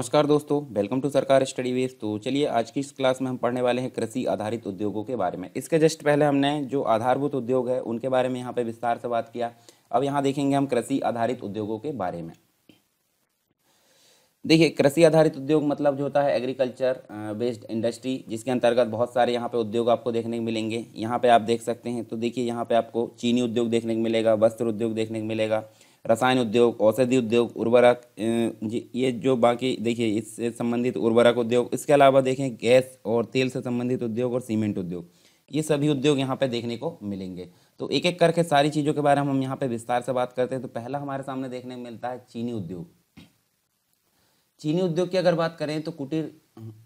नमस्कार दोस्तों, welcome to Sarkar study wave. तो चलिए आज की इस क्लास में हम पढ़ने वाले हैं कृषि आधारित उद्योगों के बारे में। इसके जस्ट पहले हमने जो आधारभूत उद्योग है उनके बारे में यहाँ पे विस्तार से बात किया। अब यहाँ देखेंगे हम कृषि आधारित उद्योगों के बारे में। देखिए, कृषि आधारित उद्योग मतलब जो होता है एग्रीकल्चर बेस्ड इंडस्ट्री, जिसके अंतर्गत बहुत सारे यहाँ पे उद्योग आपको देखने को मिलेंगे। यहाँ पे आप देख सकते हैं, तो देखिए यहाँ पे आपको चीनी उद्योग देखने को मिलेगा, वस्त्र उद्योग देखने को मिलेगा, रसायन उद्योग, औषधि उद्योग, उर्वरक, ये जो बाकी देखिए इससे संबंधित उर्वरक उद्योग, इसके अलावा देखें गैस और तेल से संबंधित उद्योग और सीमेंट उद्योग, ये सभी उद्योग यहाँ पे देखने को मिलेंगे। तो एक एक करके सारी चीज़ों के बारे में हम यहाँ पे विस्तार से बात करते हैं। तो पहला हमारे सामने देखने को मिलता है चीनी उद्योग। चीनी उद्योग की अगर बात करें तो कुटीर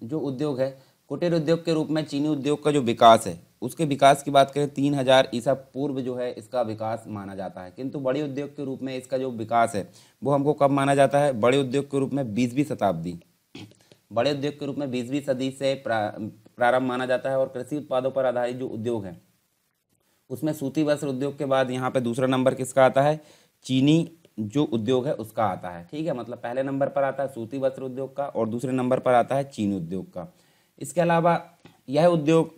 जो उद्योग है, कुटीर उद्योग के रूप में चीनी उद्योग का जो विकास है, उसके विकास की बात करें 3000 ईसा पूर्व जो है इसका विकास माना जाता है। किंतु बड़े उद्योग के रूप में इसका जो विकास है वो हमको कब माना जाता है? बड़े उद्योग के रूप में 20वीं शताब्दी, बड़े उद्योग के रूप में 20वीं सदी से प्रारंभ माना जाता है। और कृषि उत्पादों पर आधारित जो उद्योग है उसमें सूती वस्त्र उद्योग के बाद यहाँ पे दूसरा नंबर किसका आता है? चीनी जो उद्योग है उसका आता है। ठीक है, मतलब पहले नंबर पर आता है सूती वस्त्र उद्योग का और दूसरे नंबर पर आता है चीनी उद्योग का। इसके अलावा यह उद्योग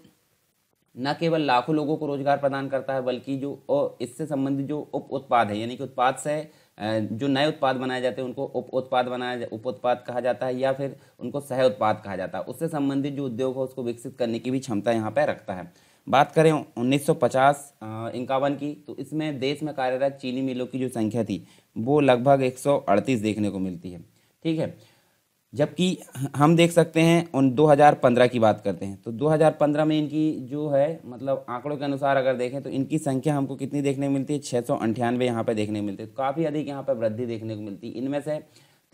न केवल लाखों लोगों को रोजगार प्रदान करता है, बल्कि जो इससे संबंधित जो उप उत्पाद है, यानी कि उत्पाद से जो नए उत्पाद बनाए जाते हैं उनको उप उत्पाद कहा जाता है, या फिर उनको सह उत्पाद कहा जाता है। उससे संबंधित जो उद्योग है उसको विकसित करने की भी क्षमता यहाँ पर रखता है। बात करें 1950-51 की, तो इसमें देश में कार्यरत चीनी मिलों की जो संख्या थी वो लगभग 138 देखने को मिलती है। ठीक है, जबकि हम देख सकते हैं उन 2015 की बात करते हैं तो 2015 में इनकी जो है मतलब आंकड़ों के अनुसार अगर देखें तो इनकी संख्या हमको कितनी देखने को मिलती है? 698 यहाँ पर देखने को मिलती है। तो काफ़ी अधिक यहाँ पर वृद्धि देखने को मिलती है। इनमें से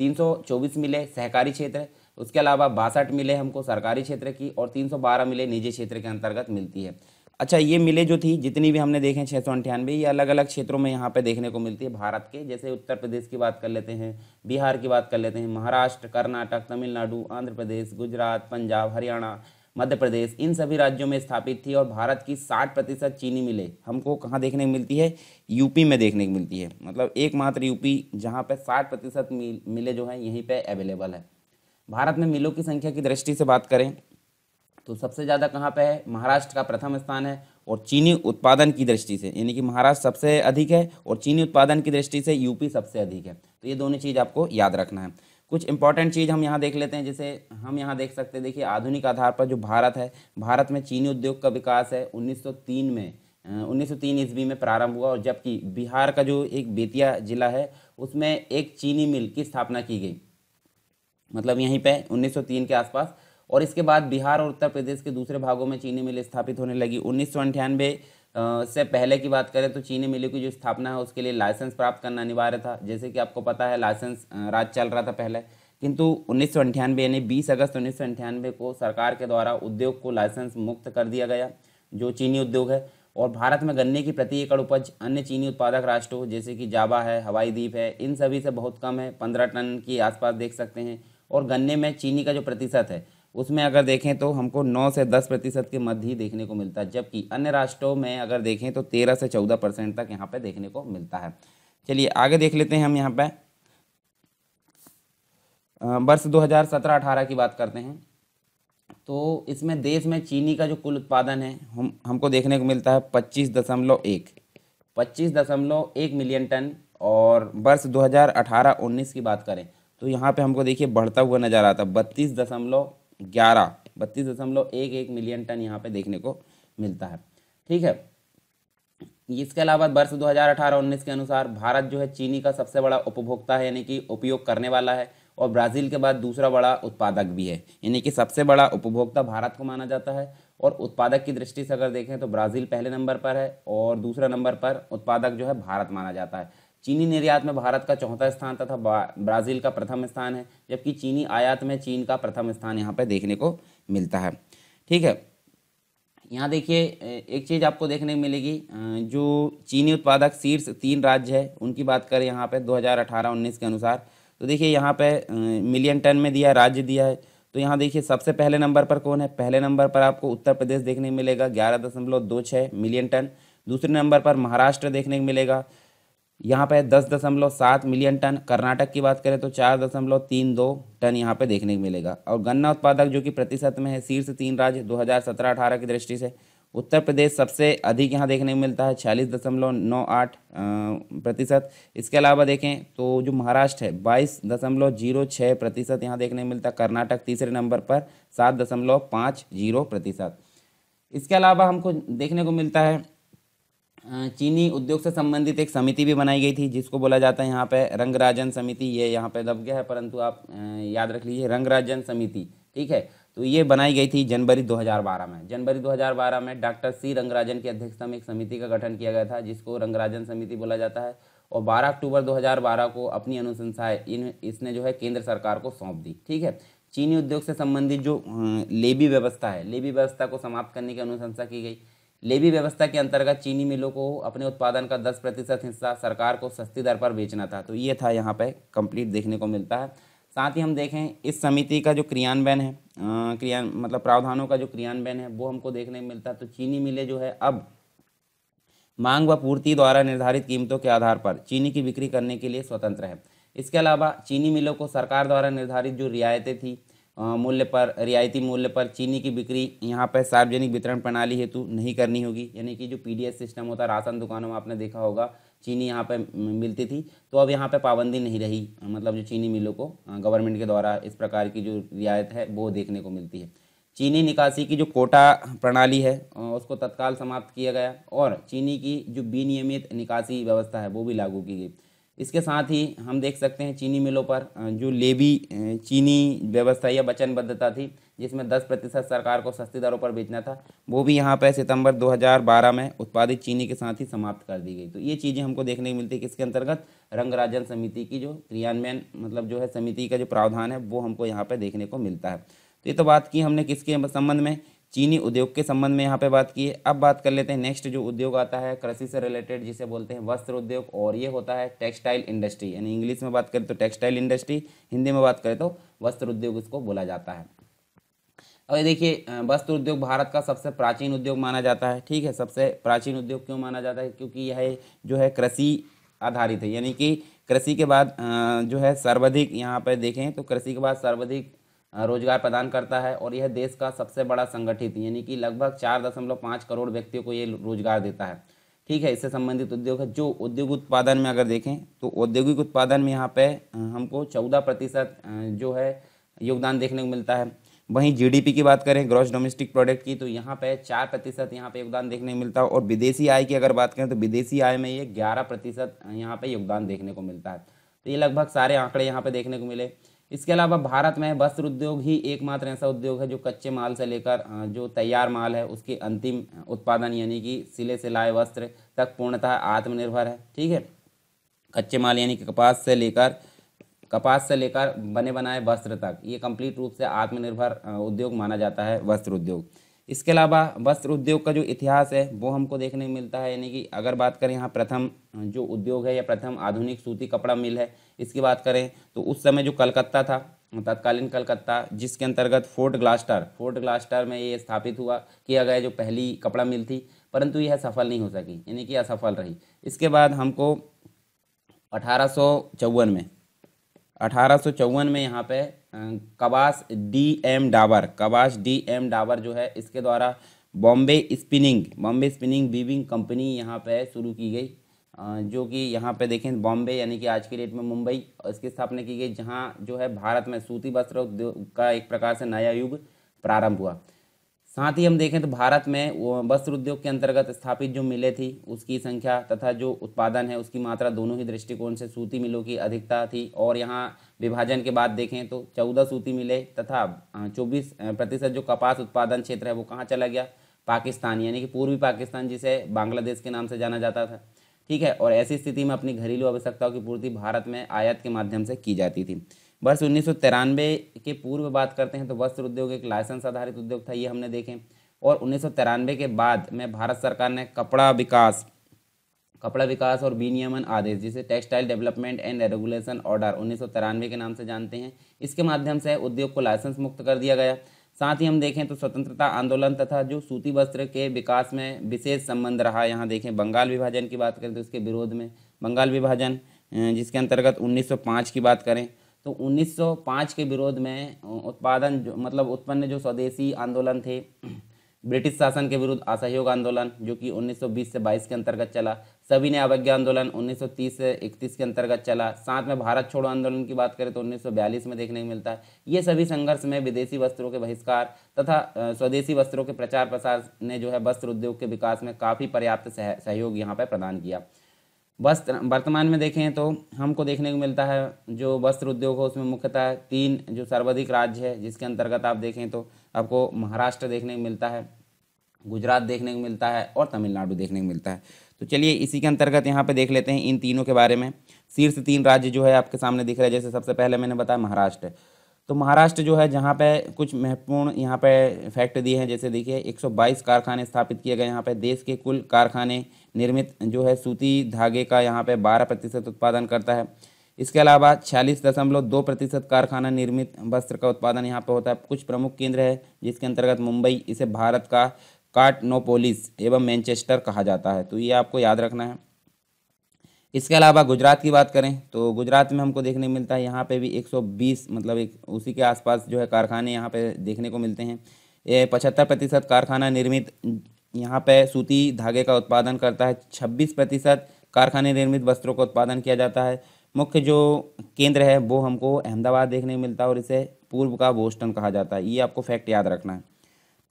324 मिले सहकारी क्षेत्र, उसके अलावा 62 मिले हमको सरकारी क्षेत्र की और 312 मिले निजी क्षेत्र के अंतर्गत मिलती है। अच्छा, ये मिले जो थी जितनी भी हमने देखें 698, ये अलग अलग क्षेत्रों में यहाँ पे देखने को मिलती है भारत के। जैसे उत्तर प्रदेश की बात कर लेते हैं, बिहार की बात कर लेते हैं, महाराष्ट्र, कर्नाटक, तमिलनाडु, आंध्र प्रदेश, गुजरात, पंजाब, हरियाणा, मध्य प्रदेश, इन सभी राज्यों में स्थापित थी। और भारत की 60% चीनी मिले हमको कहाँ देखने को मिलती है? यूपी में देखने को मिलती है। मतलब एकमात्र यूपी जहाँ पर 60% मिले जो हैं यहीं पर अवेलेबल है। भारत में मिलों की संख्या की दृष्टि से बात करें तो सबसे ज़्यादा कहाँ पे है? महाराष्ट्र का प्रथम स्थान है। और चीनी उत्पादन की दृष्टि से यानी कि महाराष्ट्र सबसे अधिक है और चीनी उत्पादन की दृष्टि से यूपी सबसे अधिक है। तो ये दोनों चीज़ आपको याद रखना है। कुछ इंपॉर्टेंट चीज़ हम यहाँ देख लेते हैं, जैसे हम यहाँ देख सकते हैं। देखिए, आधुनिक आधार पर जो भारत है, भारत में चीनी उद्योग का विकास है 1903 ईस्वी में प्रारंभ हुआ। और जबकि बिहार का जो एक बेतिया जिला है उसमें एक चीनी मिल की स्थापना की गई, मतलब यहीं पर 1903 के आसपास। और इसके बाद बिहार और उत्तर प्रदेश के दूसरे भागों में चीनी मिल स्थापित होने लगी। 1998 से पहले की बात करें तो चीनी मिलों की जो स्थापना है उसके लिए लाइसेंस प्राप्त करना अनिवार्य था। जैसे कि आपको पता है लाइसेंस राज चल रहा था पहले, किंतु 1998 यानी 20 अगस्त 1998 को सरकार के द्वारा उद्योग को लाइसेंस मुक्त कर दिया गया, जो चीनी उद्योग है। और भारत में गन्ने की प्रति एकड़ उपज अन्य चीनी उत्पादक राष्ट्रों जैसे कि जावा है, हवाई द्वीप है, इन सभी से बहुत कम है, 15 टन के आसपास देख सकते हैं। और गन्ने में चीनी का जो प्रतिशत है उसमें अगर देखें तो हमको 9 से 10% के मध्य ही देखने को मिलता है, जबकि अन्य राष्ट्रों में अगर देखें तो 13 से 14% तक यहाँ पे देखने को मिलता है। चलिए आगे देख लेते हैं। हम यहाँ पे वर्ष 2017-18 की बात करते हैं तो इसमें देश में चीनी का जो कुल उत्पादन है हमको देखने को मिलता है 25.1 मिलियन टन। और वर्ष 2018-19 की बात करें तो यहाँ पे हमको देखिए बढ़ता हुआ नज़र आता है 32.11 मिलियन टन यहाँ पे देखने को मिलता है। ठीक है, इसके अलावा वर्ष 2018-19 के अनुसार भारत जो है चीनी का सबसे बड़ा उपभोक्ता है, यानी कि उपयोग करने वाला है, और ब्राज़ील के बाद दूसरा बड़ा उत्पादक भी है। यानी कि सबसे बड़ा उपभोक्ता भारत को माना जाता है। और उत्पादक की दृष्टि से अगर देखें तो ब्राज़ील पहले नंबर पर है और दूसरा नंबर पर उत्पादक जो है भारत माना जाता है। चीनी निर्यात में भारत का चौथा स्थान तथा ब्राज़ील का प्रथम स्थान है, जबकि चीनी आयात में चीन का प्रथम स्थान यहाँ पे देखने को मिलता है। ठीक है, यहाँ देखिए एक चीज़ आपको देखने को मिलेगी, जो चीनी उत्पादक शीर्ष 3 राज्य है उनकी बात करें यहाँ पे 2018-19 के अनुसार तो देखिए यहाँ पे मिलियन टन में दिया, राज्य दिया है। तो यहाँ देखिए सबसे पहले नंबर पर कौन है? पहले नंबर पर आपको उत्तर प्रदेश देखने को मिलेगा 11.26 मिलियन टन, दूसरे नंबर पर महाराष्ट्र देखने को मिलेगा यहाँ पे 10.7 मिलियन टन, कर्नाटक की बात करें तो 4.32 टन यहाँ पे देखने को मिलेगा। और गन्ना उत्पादक जो कि प्रतिशत में है शीर्ष तीन राज्य 2017-18 की दृष्टि से, उत्तर प्रदेश सबसे अधिक यहाँ देखने को मिलता है 46.98%। इसके अलावा देखें तो जो महाराष्ट्र है 22.06% यहाँ देखने को मिलता है, कर्नाटक तीसरे नंबर पर 7.50%। इसके अलावा हमको देखने को मिलता है चीनी उद्योग से संबंधित एक समिति भी बनाई गई थी जिसको बोला जाता है यहाँ पे रंगराजन समिति, ये यहाँ पे दब गया है परंतु आप याद रख लीजिए रंगराजन समिति, ठीक है। तो ये बनाई गई थी जनवरी 2012 में डॉक्टर सी रंगराजन की अध्यक्षता में एक समिति का गठन किया गया था जिसको रंगराजन समिति बोला जाता है। और 12 अक्टूबर 2012 को अपनी अनुशंसाएं इसने जो है केंद्र सरकार को सौंप दी, ठीक है। चीनी उद्योग से संबंधित जो लेवी व्यवस्था है, लेवी व्यवस्था को समाप्त करने की अनुशंसा की गई। लेवी व्यवस्था के अंतर्गत चीनी मिलों को अपने उत्पादन का 10% हिस्सा सरकार को सस्ती दर पर बेचना था। तो ये था यहाँ पे कंप्लीट देखने को मिलता है। साथ ही हम देखें इस समिति का जो क्रियान्वयन है, प्रावधानों का जो क्रियान्वयन है वो हमको देखने को मिलता है। तो चीनी मिलें जो है अब मांग व पूर्ति द्वारा निर्धारित कीमतों के आधार पर चीनी की बिक्री करने के लिए स्वतंत्र है। इसके अलावा चीनी मिलों को सरकार द्वारा निर्धारित जो रियायतें थी रियायती मूल्य पर चीनी की बिक्री यहाँ पर सार्वजनिक वितरण प्रणाली हेतु नहीं करनी होगी। यानी कि जो पीडीएस सिस्टम होता है राशन दुकानों में आपने देखा होगा चीनी यहाँ पे मिलती थी, तो अब यहाँ पे पाबंदी नहीं रही, मतलब जो चीनी मिलों को गवर्नमेंट के द्वारा इस प्रकार की जो रियायत है वो देखने को मिलती है। चीनी निकासी की जो कोटा प्रणाली है उसको तत्काल समाप्त किया गया और चीनी की जो विनियमित निकासी व्यवस्था है वो भी लागू की गई। इसके साथ ही हम देख सकते हैं चीनी मिलों पर जो लेवी चीनी व्यवस्था या वचनबद्धता थी जिसमें 10% सरकार को सस्ती दरों पर बेचना था, वो भी यहाँ पर सितंबर 2012 में उत्पादित चीनी के साथ ही समाप्त कर दी गई। तो ये चीज़ें हमको देखने को मिलती है किसके अंतर्गत, रंगराजन समिति की जो क्रियान्वयन मतलब जो है समिति का जो प्रावधान है वो हमको यहाँ पर देखने को मिलता है। तो ये तो बात की हमने किसके संबंध में, चीनी उद्योग के संबंध में यहाँ पे बात की है। अब बात कर लेते हैं नेक्स्ट जो उद्योग आता है कृषि से रिलेटेड जिसे बोलते हैं वस्त्र उद्योग, और ये होता है टेक्सटाइल इंडस्ट्री, यानी इंग्लिश में बात करें तो टेक्सटाइल इंडस्ट्री, हिंदी में बात करें तो वस्त्र उद्योग इसको बोला जाता है। अब ये देखिए वस्त्र उद्योग भारत का सबसे प्राचीन उद्योग माना जाता है, ठीक है। सबसे प्राचीन उद्योग क्यों माना जाता है, क्योंकि यह जो है कृषि आधारित है, यानी कि कृषि के बाद जो है सर्वाधिक यहाँ पर देखें तो कृषि के बाद सर्वाधिक रोजगार प्रदान करता है और यह देश का सबसे बड़ा संगठित यानी कि लगभग 4.5 करोड़ व्यक्तियों को ये रोजगार देता है, ठीक है। इससे संबंधित उद्योग है जो औद्योगिक उत्पादन में अगर देखें तो औद्योगिक उत्पादन में यहाँ पे हमको 14% जो है योगदान देखने को मिलता है। वहीं जीडीपी की बात करें ग्रॉस डोमेस्टिक प्रोडक्ट की तो यहाँ पे 4% यहाँ पे योगदान देखने को मिलता है। और विदेशी आय की अगर बात करें तो विदेशी आय में ये 11% यहाँ पे योगदान देखने को मिलता है। तो ये लगभग सारे आंकड़े यहाँ पे देखने को मिले। इसके अलावा भारत में वस्त्र उद्योग ही एकमात्र ऐसा उद्योग है जो कच्चे माल से लेकर जो तैयार माल है उसके अंतिम उत्पादन यानी कि सिले सिलाए वस्त्र तक पूर्णतः आत्मनिर्भर है, ठीक है। कच्चे माल यानी कि कपास से लेकर बने बनाए वस्त्र तक ये कंप्लीट रूप से आत्मनिर्भर उद्योग माना जाता है वस्त्र उद्योग। इसके अलावा वस्त्र उद्योग का जो इतिहास है वो हमको देखने को मिलता है, यानी कि अगर बात करें यहाँ प्रथम जो उद्योग है या प्रथम आधुनिक सूती कपड़ा मिल है इसकी बात करें तो उस समय जो कलकत्ता था तत्कालीन कलकत्ता जिसके अंतर्गत फोर्ट ग्लास्टर में ये स्थापित किया गया जो पहली कपड़ा मिल थी, परंतु यह सफल नहीं हो सकी यानी कि असफल रही। इसके बाद हमको 1854 में यहाँ पे कवास डी एम डाबर जो है इसके द्वारा बॉम्बे स्पिनिंग वीविंग कंपनी यहाँ पे शुरू की गई, जो कि यहाँ पे देखें बॉम्बे यानी कि आज की डेट में मुंबई, इसकी स्थापना की गई जहाँ जो है भारत में सूती वस्त्र उद्योग का एक प्रकार से नया युग प्रारंभ हुआ। साथ ही हम देखें तो भारत में वस्त्र उद्योग के अंतर्गत स्थापित जो मिले थी उसकी संख्या तथा जो उत्पादन है उसकी मात्रा दोनों ही दृष्टिकोण से सूती मिलों की अधिकता थी। और यहाँ विभाजन के बाद देखें तो 14 सूती मिले तथा 24% जो कपास उत्पादन क्षेत्र है वो कहाँ चला गया, पाकिस्तान यानी कि पूर्वी पाकिस्तान जिसे बांग्लादेश के नाम से जाना जाता था, ठीक है। और ऐसी स्थिति में अपनी घरेलू आवश्यकताओं की पूर्ति भारत में आयात के माध्यम से की जाती थी। वर्ष 1993 के पूर्व बात करते हैं तो वस्त्र उद्योग एक लाइसेंस आधारित उद्योग था, ये हमने देखें। और 1993 के बाद में भारत सरकार ने कपड़ा विकास और विनियमन आदेश जिसे textile development and regulation order 1993 के नाम से जानते हैं, इसके माध्यम से उद्योग को लाइसेंस मुक्त कर दिया गया। साथ ही हम देखें तो स्वतंत्रता आंदोलन तथा जो सूती वस्त्र के विकास में विशेष संबंध रहा, यहाँ देखें बंगाल विभाजन की बात करें तो उसके विरोध में बंगाल विभाजन, जिसके अंतर्गत 1905 की बात करें तो 1905 के विरोध में उत्पादन मतलब उत्पन्न जो स्वदेशी आंदोलन थे, ब्रिटिश शासन के विरुद्ध असहयोग आंदोलन जो कि 1920 से 22 के अंतर्गत चला, सविनय अवज्ञा आंदोलन 1930 से 31 के अंतर्गत चला, साथ में भारत छोड़ो आंदोलन की बात करें तो 1942 में देखने को मिलता है। ये सभी संघर्ष में विदेशी वस्त्रों के बहिष्कार तथा स्वदेशी वस्त्रों के प्रचार प्रसार ने जो है वस्त्र उद्योग के विकास में काफ़ी पर्याप्त सहयोग यहाँ पर प्रदान किया। वस्त्र वर्तमान में देखें तो हमको देखने को मिलता है जो वस्त्र उद्योग हो उसमें मुख्यतः 3 जो सर्वाधिक राज्य है, जिसके अंतर्गत आप देखें तो आपको महाराष्ट्र देखने को मिलता है, गुजरात देखने को मिलता है और तमिलनाडु देखने को मिलता है। तो चलिए इसी के अंतर्गत यहाँ पे देख लेते हैं इन तीनों के बारे में। शीर्ष 3 राज्य जो है आपके सामने दिख रहे हैं। जैसे सबसे पहले मैंने बताया महाराष्ट्र, तो महाराष्ट्र जो है जहाँ पे कुछ महत्वपूर्ण यहाँ पे फैक्ट दिए हैं। जैसे देखिए 122 कारखाने स्थापित किए गए यहाँ पे। देश के कुल कारखाने निर्मित जो है सूती धागे का यहाँ पे 12% उत्पादन करता है। इसके अलावा 46.2% कारखाना निर्मित वस्त्र का उत्पादन यहाँ पे होता है। कुछ प्रमुख केंद्र है जिसके अंतर्गत मुंबई, इसे भारत का काटनोपोलिस एवं मैनचेस्टर कहा जाता है, तो ये आपको याद रखना है। इसके अलावा गुजरात की बात करें तो गुजरात में हमको देखने को मिलता है यहाँ पे भी 120 मतलब एक उसी के आसपास जो है कारखाने यहाँ पे देखने को मिलते हैं। ये 75% कारखाना निर्मित यहाँ पे सूती धागे का उत्पादन करता है। 26% कारखाने निर्मित वस्त्रों का उत्पादन किया जाता है। मुख्य जो केंद्र है वो हमको अहमदाबाद देखने को मिलता है और इसे पूर्व का बोस्टन कहा जाता है, ये आपको फैक्ट याद रखना है।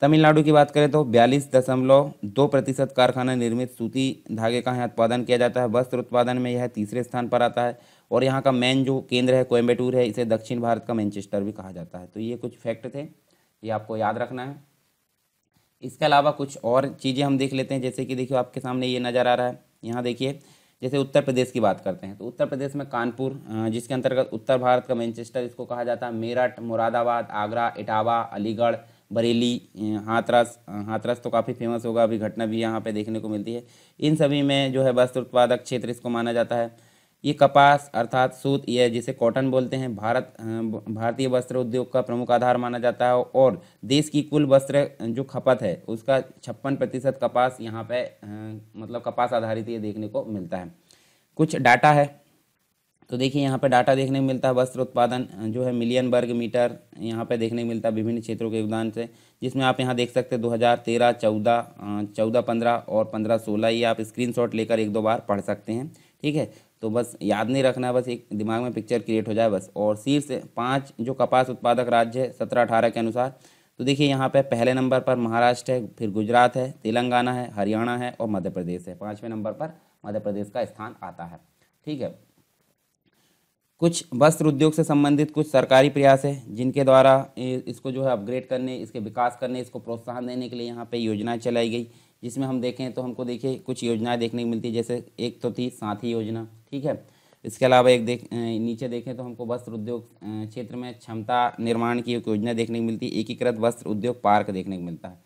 तमिलनाडु की बात करें तो 42.2% कारखाना निर्मित सूती धागे का यहाँ उत्पादन किया जाता है। वस्त्र उत्पादन में यह तीसरे स्थान पर आता है और यहाँ का मेन जो केंद्र है कोयम्बटूर है, इसे दक्षिण भारत का मैनचेस्टर भी कहा जाता है। तो ये कुछ फैक्ट थे, ये आपको याद रखना है। इसके अलावा कुछ और चीज़ें हम देख लेते हैं। जैसे कि देखिए आपके सामने ये नज़र आ रहा है, यहाँ देखिए। जैसे उत्तर प्रदेश की बात करते हैं तो उत्तर प्रदेश में कानपुर, जिसके अंतर्गत उत्तर भारत का मैनचेस्टर इसको कहा जाता है, मेरठ, मुरादाबाद, आगरा, इटावा, अलीगढ़, बरेली, हाथरस तो काफ़ी फेमस होगा, अभी घटना भी यहाँ पे देखने को मिलती है। इन सभी में जो है वस्त्र उत्पादक क्षेत्र इसको माना जाता है। ये कपास अर्थात सूत, ये जिसे कॉटन बोलते हैं, भारतीय वस्त्र उद्योग का प्रमुख आधार माना जाता है और देश की कुल वस्त्र जो खपत है उसका 56% कपास यहाँ पे मतलब कपास आधारित ये देखने को मिलता है। कुछ डाटा है तो देखिए यहाँ पे डाटा देखने को मिलता है। वस्त्र उत्पादन जो है मिलियन वर्ग मीटर यहाँ पे देखने को मिलता है विभिन्न क्षेत्रों के योगदान से, जिसमें आप यहाँ देख सकते हैं 2013, 14, 15 और 15-16, ये आप स्क्रीनशॉट लेकर 1-2 बार पढ़ सकते हैं, ठीक है। तो बस याद नहीं रखना, बस एक दिमाग में पिक्चर क्रिएट हो जाए बस। और शीर्ष 5 जो कपास उत्पादक राज्य है 17-18 के अनुसार, तो देखिए यहाँ पे पहले नंबर पर महाराष्ट्र है, फिर गुजरात है, तेलंगाना है, हरियाणा है और मध्य प्रदेश है। 5वें नंबर पर मध्य प्रदेश का स्थान आता है, ठीक है। कुछ वस्त्र उद्योग से संबंधित कुछ सरकारी प्रयास है जिनके द्वारा इसको जो है अपग्रेड करने, इसके विकास करने, इसको प्रोत्साहन देने के लिए यहाँ पे योजनाएं चलाई गई, जिसमें हम देखें तो हमको देखिए कुछ योजनाएं देखने को मिलती है। जैसे एक तो थी साथी योजना, ठीक है। इसके अलावा एक नीचे देखें तो हमको वस्त्र उद्योग क्षेत्र में क्षमता निर्माण की एक योजना देखने को मिलती है। एकीकृत वस्त्र उद्योग पार्क देखने को मिलता है।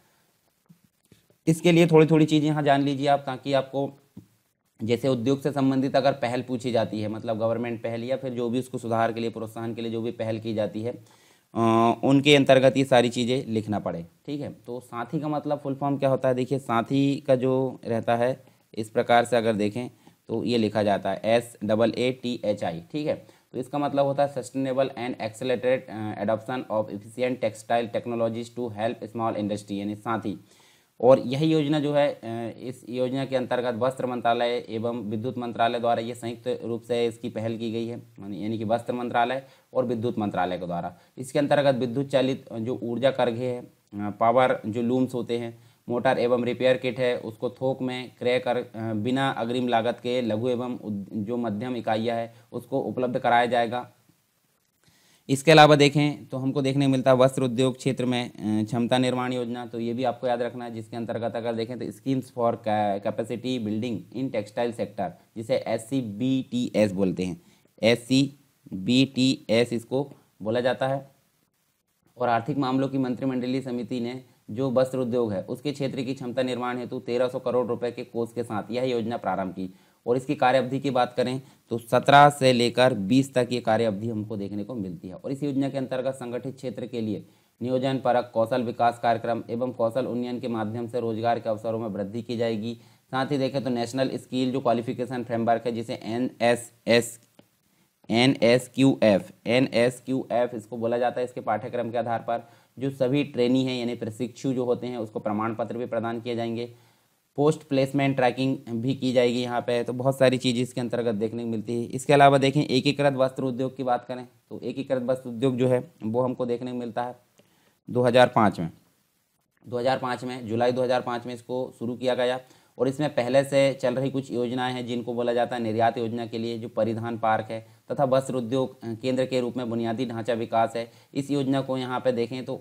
इसके लिए थोड़ी थोड़ी चीज़ यहाँ जान लीजिए आप, ताकि आपको जैसे उद्योग से संबंधित अगर पहल पूछी जाती है, मतलब गवर्नमेंट पहल या फिर जो भी उसको सुधार के लिए, प्रोत्साहन के लिए जो भी पहल की जाती है, उनके अंतर्गत ये सारी चीज़ें लिखना पड़े, ठीक है। तो साथी का मतलब फुल फॉर्म क्या होता है, देखिए साथी का जो रहता है इस प्रकार से अगर देखें तो ये लिखा जाता है SAATHI, ठीक है। तो इसका मतलब होता है sustainable and accelerated adoption of efficient textile technologies to help small industry, यानी साथी। और यही योजना जो है, इस योजना के अंतर्गत वस्त्र मंत्रालय एवं विद्युत मंत्रालय द्वारा ये संयुक्त रूप से इसकी पहल की गई है, यानी कि वस्त्र मंत्रालय और विद्युत मंत्रालय के द्वारा। इसके अंतर्गत विद्युत चालित जो ऊर्जा करघे है, पावर जो लूम्स होते हैं, मोटर एवं रिपेयर किट है, उसको थोक में क्रय कर बिना अग्रिम लागत के लघु एवं जो मध्यम इकाइयाँ है उसको उपलब्ध कराया जाएगा। इसके अलावा देखें तो हमको देखने मिलता है वस्त्र उद्योग क्षेत्र में क्षमता निर्माण योजना, तो ये भी आपको याद रखना है, जिसके अंतर्गत अगर देखें तो schemes for capacity building in textile sector, जिसे SCBTS बोलते हैं, SCBTS इसको बोला जाता है। और आर्थिक मामलों की मंत्रिमंडलीय समिति ने जो वस्त्र उद्योग है उसके क्षेत्र की क्षमता निर्माण हेतु 1300 करोड़ रुपये के कोष के साथ यह योजना प्रारंभ की। और इसकी कार्यावधि की बात करें तो 17 से लेकर 20 तक ये कार्यावधि हमको देखने को मिलती है। और इस योजना के अंतर्गत संगठित क्षेत्र के लिए नियोजन परक कौशल विकास कार्यक्रम एवं कौशल उन्नयन के माध्यम से रोजगार के अवसरों में वृद्धि की जाएगी। साथ ही देखें तो नेशनल स्किल जो क्वालिफिकेशन फ्रेमवर्क है जिसे एन एस क्यू एफ इसको बोला जाता है। इसके पाठ्यक्रम के आधार पर जो सभी ट्रेनी हैं यानी प्रशिक्षु जो होते हैं उसको प्रमाण पत्र भी प्रदान किए जाएंगे। पोस्ट प्लेसमेंट ट्रैकिंग भी की जाएगी यहाँ पे, तो बहुत सारी चीज़ें इसके अंतर्गत देखने को मिलती है। इसके अलावा देखें एकीकृत वस्त्र उद्योग की बात करें तो एकीकृत वस्त्र उद्योग जो है वो हमको देखने को मिलता है 2005 में जुलाई 2005 में इसको शुरू किया गया और इसमें पहले से चल रही कुछ योजनाएं हैं जिनको बोला जाता है निर्यात योजना के लिए जो परिधान पार्क है तथा वस्त्र उद्योग केंद्र के रूप में बुनियादी ढांचा विकास है। इस योजना को यहाँ पे देखें तो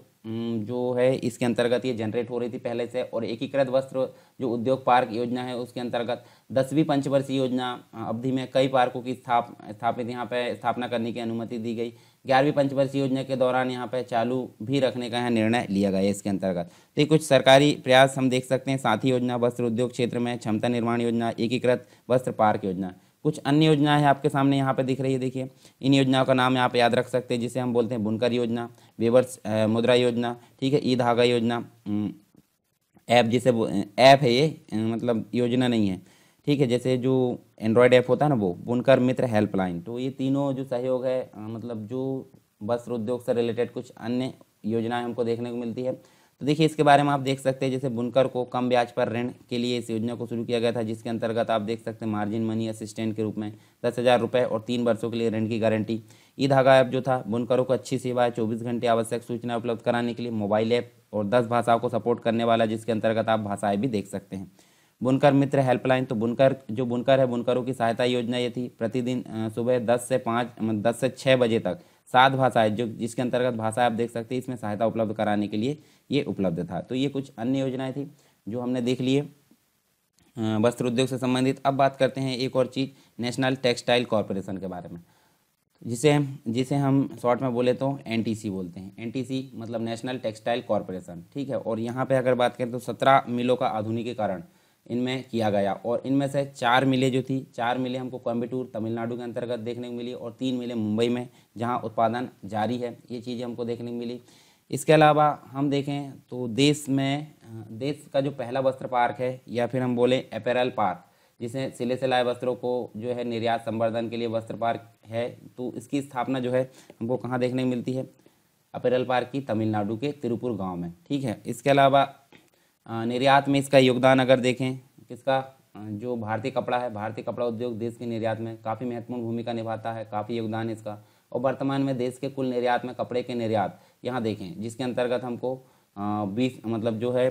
जो है इसके अंतर्गत ये जनरेट हो रही थी पहले से। और एकीकृत वस्त्र जो उद्योग पार्क योजना है उसके अंतर्गत 10वीं पंचवर्षीय योजना अवधि में कई पार्कों की स्थापना करने की अनुमति दी गई। 11वीं पंचवर्षीय योजना के दौरान यहाँ पे चालू भी रखने का यहाँ निर्णय लिया गया है इसके अंतर्गत। तो ये कुछ सरकारी प्रयास हम देख सकते हैं। साथी योजना वस्त्र उद्योग क्षेत्र में, क्षमता निर्माण योजना, एकीकृत वस्त्र पार्क योजना, कुछ अन्य योजनाएं हैं आपके सामने यहाँ पे दिख रही है। देखिए इन योजनाओं का नाम आप याद रख सकते हैं जिसे हम बोलते हैं बुनकर योजना, वेवर्स मुद्रा योजना, ठीक है, ई धागा योजना, ऐप जिसे ऐप है ये, मतलब योजना नहीं है, ठीक है, जैसे जो एंड्रॉयड ऐप होता है ना वो, बुनकर मित्र हेल्पलाइन। तो ये तीनों जो सहयोग है मतलब जो वस्त्र उद्योग से रिलेटेड कुछ अन्य योजनाएं हमको देखने को मिलती है। तो देखिए इसके बारे में आप देख सकते हैं जैसे बुनकर को कम ब्याज पर ऋण के लिए इस योजना को शुरू किया गया था जिसके अंतर्गत आप देख सकते हैं मार्जिन मनी असिस्टेंट के रूप में 10,000 रुपये और 3 वर्षों के लिए ऋण की गारंटी। ई धागा ऐप जो था बुनकरों को अच्छी सेवाएं 24 घंटे आवश्यक सूचना उपलब्ध कराने के लिए मोबाइल ऐप और 10 भाषाओं को सपोर्ट करने वाला जिसके अंतर्गत आप भाषाएँ भी देख सकते हैं। बुनकर मित्र हेल्पलाइन, तो बुनकरों की सहायता योजना ये थी प्रतिदिन सुबह 10 से 6 बजे तक 7 भाषाएँ जो जिसके अंतर्गत भाषा आप देख सकते हैं इसमें सहायता उपलब्ध कराने के लिए ये उपलब्ध था। तो ये कुछ अन्य योजनाएं थी जो हमने देख लिए वस्त्र उद्योग से संबंधित। अब बात करते हैं एक और चीज़ नेशनल टेक्सटाइल कॉरपोरेशन के बारे में जिसे हम शॉर्ट में बोले तो एनटीसी बोलते हैं। एनटीसी मतलब नेशनल टेक्सटाइल कॉरपोरेशन, ठीक है। और यहाँ पर अगर बात करें तो 17 मिलों का आधुनिकीकरण इनमें किया गया और इनमें से 4 मिलें जो थी 4 मिलें हमको कोयम्बटूर तमिलनाडु के अंतर्गत देखने को मिली और 3 मिलें मुंबई में जहां उत्पादन जारी है, ये चीज़ें हमको देखने को मिली। इसके अलावा हम देखें तो देश का जो पहला वस्त्र पार्क है या फिर हम बोले अपैरल पार्क जिसे सिले से लाए वस्त्रों को जो है निर्यात संवर्धन के लिए वस्त्र पार्क है, तो इसकी स्थापना जो है हमको कहाँ देखने को मिलती है, अपैरल पार्क की तमिलनाडु के तिरुपुर गाँव में, ठीक है। इसके अलावा निर्यात में इसका योगदान अगर देखें किसका, जो भारतीय कपड़ा है, भारतीय कपड़ा उद्योग देश के निर्यात में काफ़ी महत्वपूर्ण भूमिका निभाता है, काफ़ी योगदान है इसका। और वर्तमान में देश के कुल निर्यात में कपड़े के निर्यात यहाँ देखें जिसके अंतर्गत हमको 20 मतलब जो है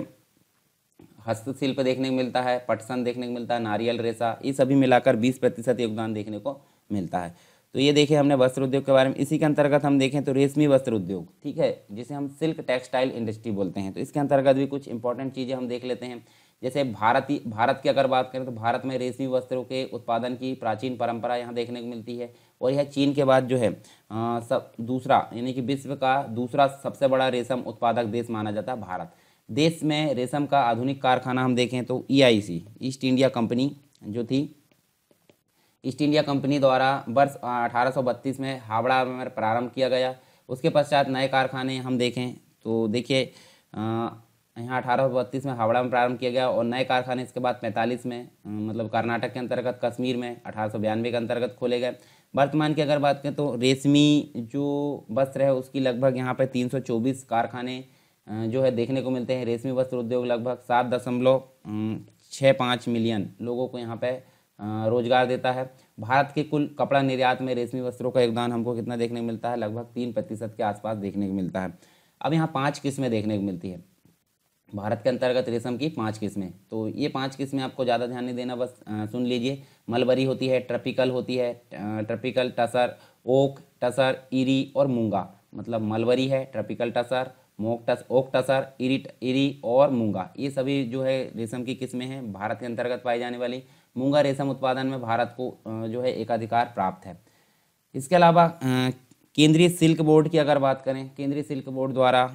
हस्तशिल्प देखने को मिलता है, पटसन देखने को मिलता है, नारियल रेशा, ये सभी मिलाकर 20% योगदान देखने को मिलता है। तो ये देखिए हमने वस्त्र उद्योग के बारे में। इसी के अंतर्गत हम देखें तो रेशमी वस्त्र उद्योग, ठीक है, जिसे हम सिल्क टेक्सटाइल इंडस्ट्री बोलते हैं, तो इसके अंतर्गत भी कुछ इंपॉर्टेंट चीज़ें हम देख लेते हैं। जैसे भारत की अगर बात करें तो भारत में रेशमी वस्त्रों के उत्पादन की प्राचीन परंपरा यहाँ देखने को मिलती है और यह चीन के बाद जो है दूसरा यानी कि विश्व का दूसरा सबसे बड़ा रेशम उत्पादक देश माना जाता है भारत। देश में रेशम का आधुनिक कारखाना हम देखें तो EIC ईस्ट इंडिया कंपनी जो थी, ईस्ट इंडिया कंपनी द्वारा वर्ष 1832 में हावड़ा में प्रारंभ किया गया। उसके पश्चात नए कारखाने हम देखें तो देखिए यहाँ 1832 में हावड़ा में प्रारंभ किया गया और नए कारखाने इसके बाद 45 में मतलब कर्नाटक के अंतर्गत कश्मीर में 1892 के अंतर्गत खोले गए। वर्तमान की अगर बात करें तो रेशमी जो वस्त्र है उसकी लगभग यहाँ पर 324 कारखाने जो है देखने को मिलते हैं। रेशमी वस्त्र उद्योग लगभग 7.65 मिलियन लोगों को यहाँ पर रोजगार देता है। भारत के कुल कपड़ा निर्यात में रेशमी वस्त्रों का योगदान हमको कितना देखने को मिलता है, लगभग 3% के आसपास देखने को मिलता है। अब यहाँ 5 किस्में देखने को मिलती है भारत के अंतर्गत रेशम की, 5 किस्में। तो ये 5 किस्में आपको ज़्यादा ध्यान नहीं देना, बस सुन लीजिए। मलबरी होती है, ट्रपिकल होती है, ट्रपिकल टसर, ओक टसर, इरी और मूंगा। मतलब मलबरी है, ट्रपिकल टसर, ओक टसर, इरी और मूंगा, ये सभी जो है रेशम की किस्में हैं भारत के अंतर्गत पाई जाने वाली। मूंगा रेशम उत्पादन में भारत को जो है एकाधिकार प्राप्त है। इसके अलावा केंद्रीय सिल्क बोर्ड की अगर बात करें, केंद्रीय सिल्क बोर्ड द्वारा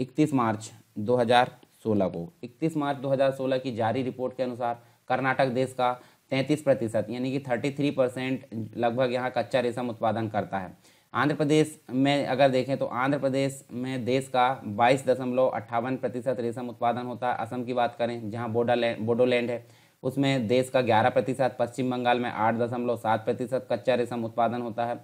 31 मार्च 2016 की जारी रिपोर्ट के अनुसार कर्नाटक देश का 33% यानी कि 33% लगभग यहाँ कच्चा रेशम उत्पादन करता है। आंध्र प्रदेश में अगर देखें तो आंध्र प्रदेश में देश का 22.58% रेशम उत्पादन होता है। असम की बात करें जहाँ बोडोलैंड है, उसमें देश का 11%, पश्चिम बंगाल में 8.7% कच्चा रेशम उत्पादन होता है।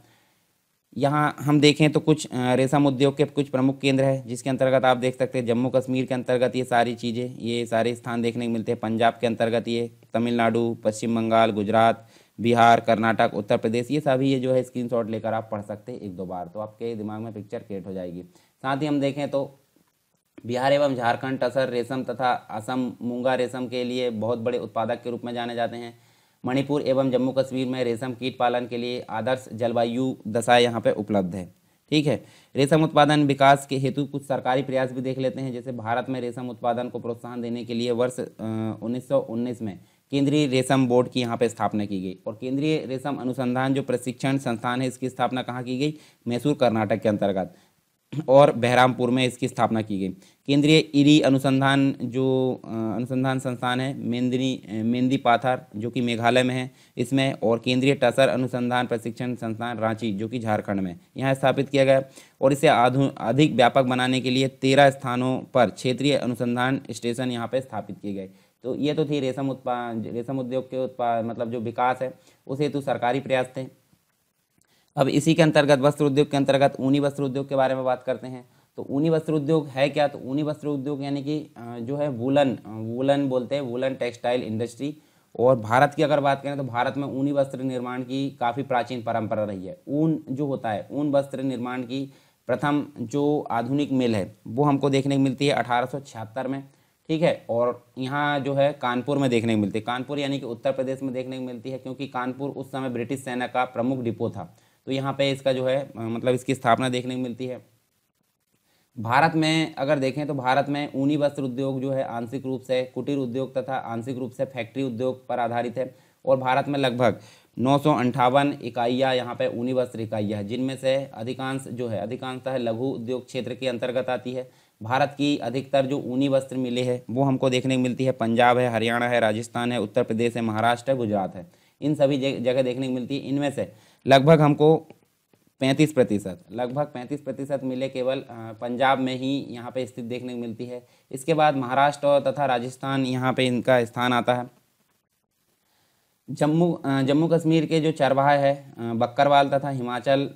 यहाँ हम देखें तो कुछ रेशम उद्योग के कुछ प्रमुख केंद्र है जिसके अंतर्गत आप देख सकते हैं जम्मू कश्मीर के अंतर्गत ये सारी चीज़ें, ये सारे स्थान देखने को मिलते हैं। पंजाब के अंतर्गत ये, तमिलनाडु, पश्चिम बंगाल, गुजरात, बिहार, कर्नाटक, उत्तर प्रदेश, ये सभी ये जो है स्क्रीनशॉट लेकर आप पढ़ सकते हैं एक दो बार, तो आपके दिमाग में पिक्चर क्रिएट हो जाएगी। साथ ही हम देखें तो बिहार एवं झारखंड टसर रेशम तथा असम मूंगा रेशम के लिए बहुत बड़े उत्पादक के रूप में जाने जाते हैं। मणिपुर एवं जम्मू कश्मीर में रेशम कीट पालन के लिए आदर्श जलवायु दशाएँ यहाँ पे उपलब्ध है। ठीक है, रेशम उत्पादन विकास के हेतु कुछ सरकारी प्रयास भी देख लेते हैं। जैसे भारत में रेशम उत्पादन को प्रोत्साहन देने के लिए वर्ष 1919 में केंद्रीय रेशम बोर्ड की यहाँ पे स्थापना की गई, और केंद्रीय रेशम अनुसंधान जो प्रशिक्षण संस्थान है इसकी स्थापना कहाँ की गई? मैसूर, कर्नाटक के अंतर्गत, और बहरामपुर में इसकी स्थापना की गई। केंद्रीय इरी अनुसंधान जो अनुसंधान संस्थान है मेंदी पाथर जो कि मेघालय में है इसमें, और केंद्रीय टसर अनुसंधान प्रशिक्षण संस्थान रांची जो कि झारखंड में, यहाँ स्थापित किया गया। और इसे अधिक व्यापक बनाने के लिए 13 स्थानों पर क्षेत्रीय अनुसंधान स्टेशन यहाँ पर स्थापित किए गए। तो ये तो थी रेशम उद्योग के मतलब जो विकास है उस हेतु सरकारी प्रयास थे। अब इसी के अंतर्गत वस्त्र उद्योग के अंतर्गत ऊनी वस्त्र उद्योग के बारे में बात करते हैं। तो ऊनी वस्त्र उद्योग है क्या? तो ऊनी वस्त्र उद्योग यानी कि जो है वूलन बोलते हैं, वूलन टेक्सटाइल इंडस्ट्री। और भारत की अगर बात करें तो भारत में ऊनी वस्त्र निर्माण की काफ़ी प्राचीन परंपरा रही है। ऊन जो होता है, ऊन वस्त्र निर्माण की प्रथम जो आधुनिक मिल है वो हमको देखने को मिलती है 1876 में। ठीक है, और यहाँ जो है कानपुर में देखने को मिलती है। कानपुर यानी कि उत्तर प्रदेश में देखने को मिलती है, क्योंकि कानपुर उस समय ब्रिटिश सेना का प्रमुख डिपो था, तो यहाँ पे इसका जो है मतलब इसकी स्थापना देखने को मिलती है। भारत में अगर देखें तो भारत में ऊनी वस्त्र उद्योग जो है आंशिक रूप से कुटीर उद्योग तथा आंशिक रूप से फैक्ट्री उद्योग पर आधारित है, और भारत में लगभग 958 इकाइयाँ यहाँ पे ऊनी वस्त्र इकाइयाँ हैं, जिनमें से अधिकांशतः लघु उद्योग क्षेत्र के अंतर्गत आती है। भारत की अधिकतर जो ऊनी वस्त्र मिले हैं वो हमको देखने को मिलती है पंजाब है, हरियाणा है, राजस्थान है, उत्तर प्रदेश है, महाराष्ट्र है, गुजरात है, इन सभी जगह देखने को मिलती है। इनमें से लगभग हमको 35% लगभग 35% मिले केवल पंजाब में ही यहाँ पे स्थित देखने को मिलती है। इसके बाद महाराष्ट्र तथा राजस्थान यहाँ पे इनका स्थान आता है। जम्मू कश्मीर के जो चरवाहा है बक्करवाल तथा हिमाचल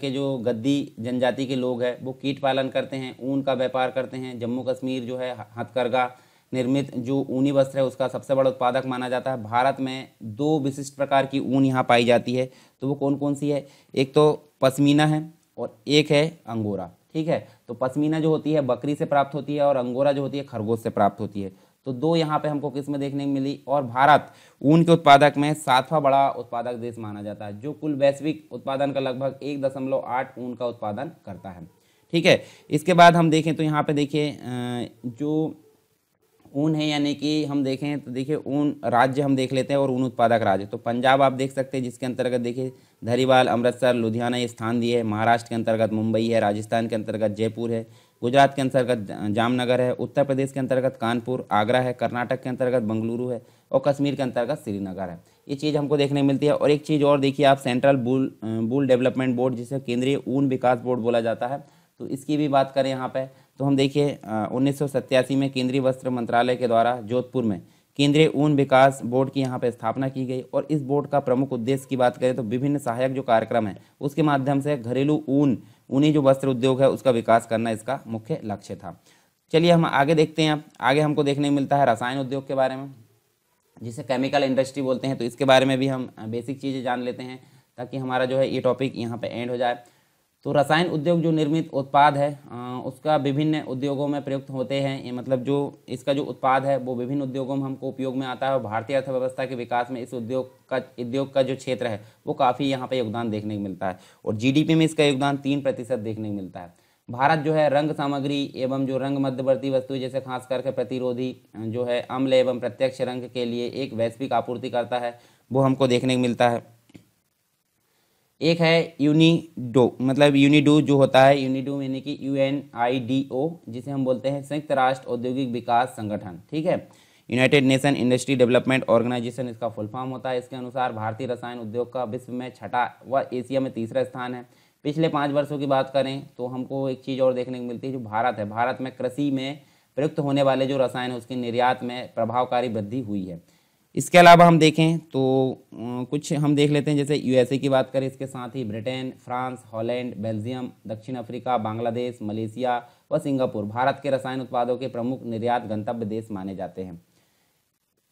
के जो गद्दी जनजाति के लोग हैं वो कीट पालन करते हैं, ऊन का व्यापार करते हैं। जम्मू कश्मीर जो है हथकरघा निर्मित जो ऊनी वस्त्र है उसका सबसे बड़ा उत्पादक माना जाता है। भारत में दो विशिष्ट प्रकार की ऊन यहाँ पाई जाती है, तो वो कौन कौन सी है? एक तो पश्मीना है और एक है अंगोरा। ठीक है, तो पश्मीना जो होती है बकरी से प्राप्त होती है और अंगोरा जो होती है खरगोश से प्राप्त होती है। तो दो यहाँ पे हमको किस में देखने को मिली, और भारत ऊन के उत्पादक में 7वां बड़ा उत्पादक देश माना जाता है, जो कुल वैश्विक उत्पादन का लगभग 1.8 ऊन का उत्पादन करता है। ठीक है, इसके बाद हम देखें तो यहाँ पे देखिए जो ऊन है यानी कि हम देखें तो देखिए ऊन राज्य हम देख लेते हैं और ऊन उत्पादक राज्य, तो पंजाब आप देख सकते हैं जिसके अंतर्गत देखिए धरीवाल, अमृतसर, लुधियाना ये स्थान दिए है। महाराष्ट्र के अंतर्गत मुंबई है, राजस्थान के अंतर्गत जयपुर है, गुजरात के अंतर्गत जामनगर है, उत्तर प्रदेश के अंतर्गत कानपुर, आगरा है, कर्नाटक के अंतर्गत बंगलुरु है, और कश्मीर के अंतर्गत श्रीनगर है। ये चीज़ हमको देखने मिलती है। और एक चीज़ और देखिए आप, सेंट्रल वूल डेवलपमेंट बोर्ड जिसे केंद्रीय ऊन विकास बोर्ड बोला जाता है, तो इसकी भी बात करें यहाँ पर तो हम देखिए 1987 में केंद्रीय वस्त्र मंत्रालय के द्वारा जोधपुर में केंद्रीय ऊन विकास बोर्ड की यहाँ पर स्थापना की गई। और इस बोर्ड का प्रमुख उद्देश्य की बात करें तो विभिन्न सहायक जो कार्यक्रम है उसके माध्यम से घरेलू ऊनी जो वस्त्र उद्योग है उसका विकास करना इसका मुख्य लक्ष्य था। चलिए हम आगे देखते हैं। अब आगे हमको देखने मिलता है रसायन उद्योग के बारे में जिसे केमिकल इंडस्ट्री बोलते हैं, तो इसके बारे में भी हम बेसिक चीज़ें जान लेते हैं ताकि हमारा जो है ये टॉपिक यहाँ पे एंड हो जाए। तो रसायन उद्योग जो निर्मित उत्पाद है उसका विभिन्न उद्योगों में प्रयुक्त होते हैं, ये मतलब जो इसका जो उत्पाद है वो विभिन्न उद्योगों में हमको उपयोग में आता है, और भारतीय अर्थव्यवस्था के विकास में इस उद्योग का जो क्षेत्र है वो काफ़ी यहाँ पे योगदान देखने को मिलता है, और GDP में इसका योगदान 3% देखने को मिलता है। भारत जो है रंग सामग्री एवं जो रंग मध्यवर्ती वस्तु जैसे खास करके प्रतिरोधी जो है अम्ल एवं प्रत्यक्ष रंग के लिए एक वैश्विक आपूर्ति करता है, वो हमको देखने को मिलता है। एक है यूनिडो जो होता है, यूनिडो यानी कि UNIDO जिसे हम बोलते हैं संयुक्त राष्ट्र औद्योगिक विकास संगठन। ठीक है, United Nation industry development organisation इसका फुल फॉर्म होता है। इसके अनुसार भारतीय रसायन उद्योग का विश्व में 6वां व एशिया में 3रा स्थान है। पिछले 5 वर्षों की बात करें तो हमको एक चीज़ और देखने को मिलती है जो भारत है, भारत में कृषि में प्रयुक्त होने वाले जो रसायन है उसके निर्यात में प्रभावकारी वृद्धि हुई है। इसके अलावा हम देखें तो कुछ हम देख लेते हैं, जैसे यूएसए की बात करें, इसके साथ ही ब्रिटेन, फ्रांस, हॉलैंड, बेल्जियम, दक्षिण अफ्रीका, बांग्लादेश, मलेशिया व सिंगापुर भारत के रसायन उत्पादों के प्रमुख निर्यात गंतव्य देश माने जाते हैं।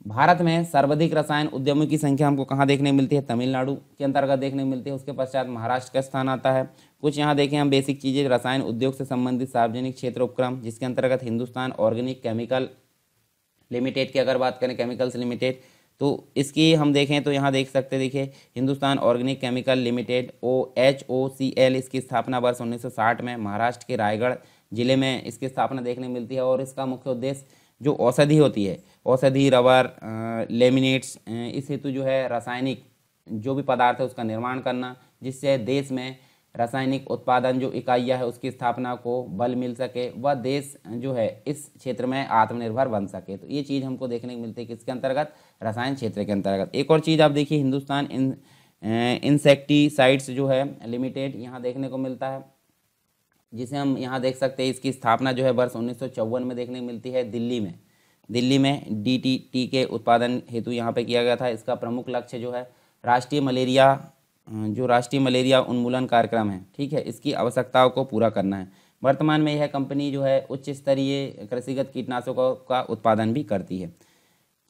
भारत में सर्वाधिक रसायन उद्यमों की संख्या हमको कहाँ देखने मिलती है? तमिलनाडु के अंतर्गत देखने मिलती है। उसके पश्चात महाराष्ट्र का स्थान आता है। कुछ यहाँ देखें हम बेसिक चीज़ें, रसायन उद्योग से संबंधित सार्वजनिक क्षेत्र उपक्रम, जिसके अंतर्गत हिंदुस्तान ऑर्गेनिक केमिकल लिमिटेड की अगर बात करें, केमिकल्स लिमिटेड, तो इसकी हम देखें तो यहाँ देख सकते, देखिए Hindustan organic chemical limited OHOCL, इसकी स्थापना वर्ष 1960 में महाराष्ट्र के रायगढ़ जिले में इसकी स्थापना देखने मिलती है। और इसका मुख्य उद्देश्य जो औषधि होती है, औषधि, रबर, लेमिनेट्स, इस हेतु जो है रासायनिक जो भी पदार्थ है उसका निर्माण करना, जिससे देश में रासायनिक उत्पादन जो इकाइयाँ है उसकी स्थापना को बल मिल सके व देश जो है इस क्षेत्र में आत्मनिर्भर बन सके। तो ये चीज़ हमको देखने को मिलती है किसके अंतर्गत? रसायन क्षेत्र के अंतर्गत। एक और चीज़ आप देखिए, हिंदुस्तान इंसेक्टिसाइड्स जो है लिमिटेड यहाँ देखने को मिलता है, जिसे हम यहाँ देख सकते हैं। इसकी स्थापना जो है वर्ष 1954 में देखने को मिलती है दिल्ली में DDT के उत्पादन हेतु यहाँ पे किया गया था। इसका प्रमुख लक्ष्य जो है राष्ट्रीय मलेरिया उन्मूलन कार्यक्रम है, ठीक है, इसकी आवश्यकताओं को पूरा करना है। वर्तमान में यह कंपनी जो है उच्च स्तरीय कृषिगत कीटनाशकों का उत्पादन भी करती है।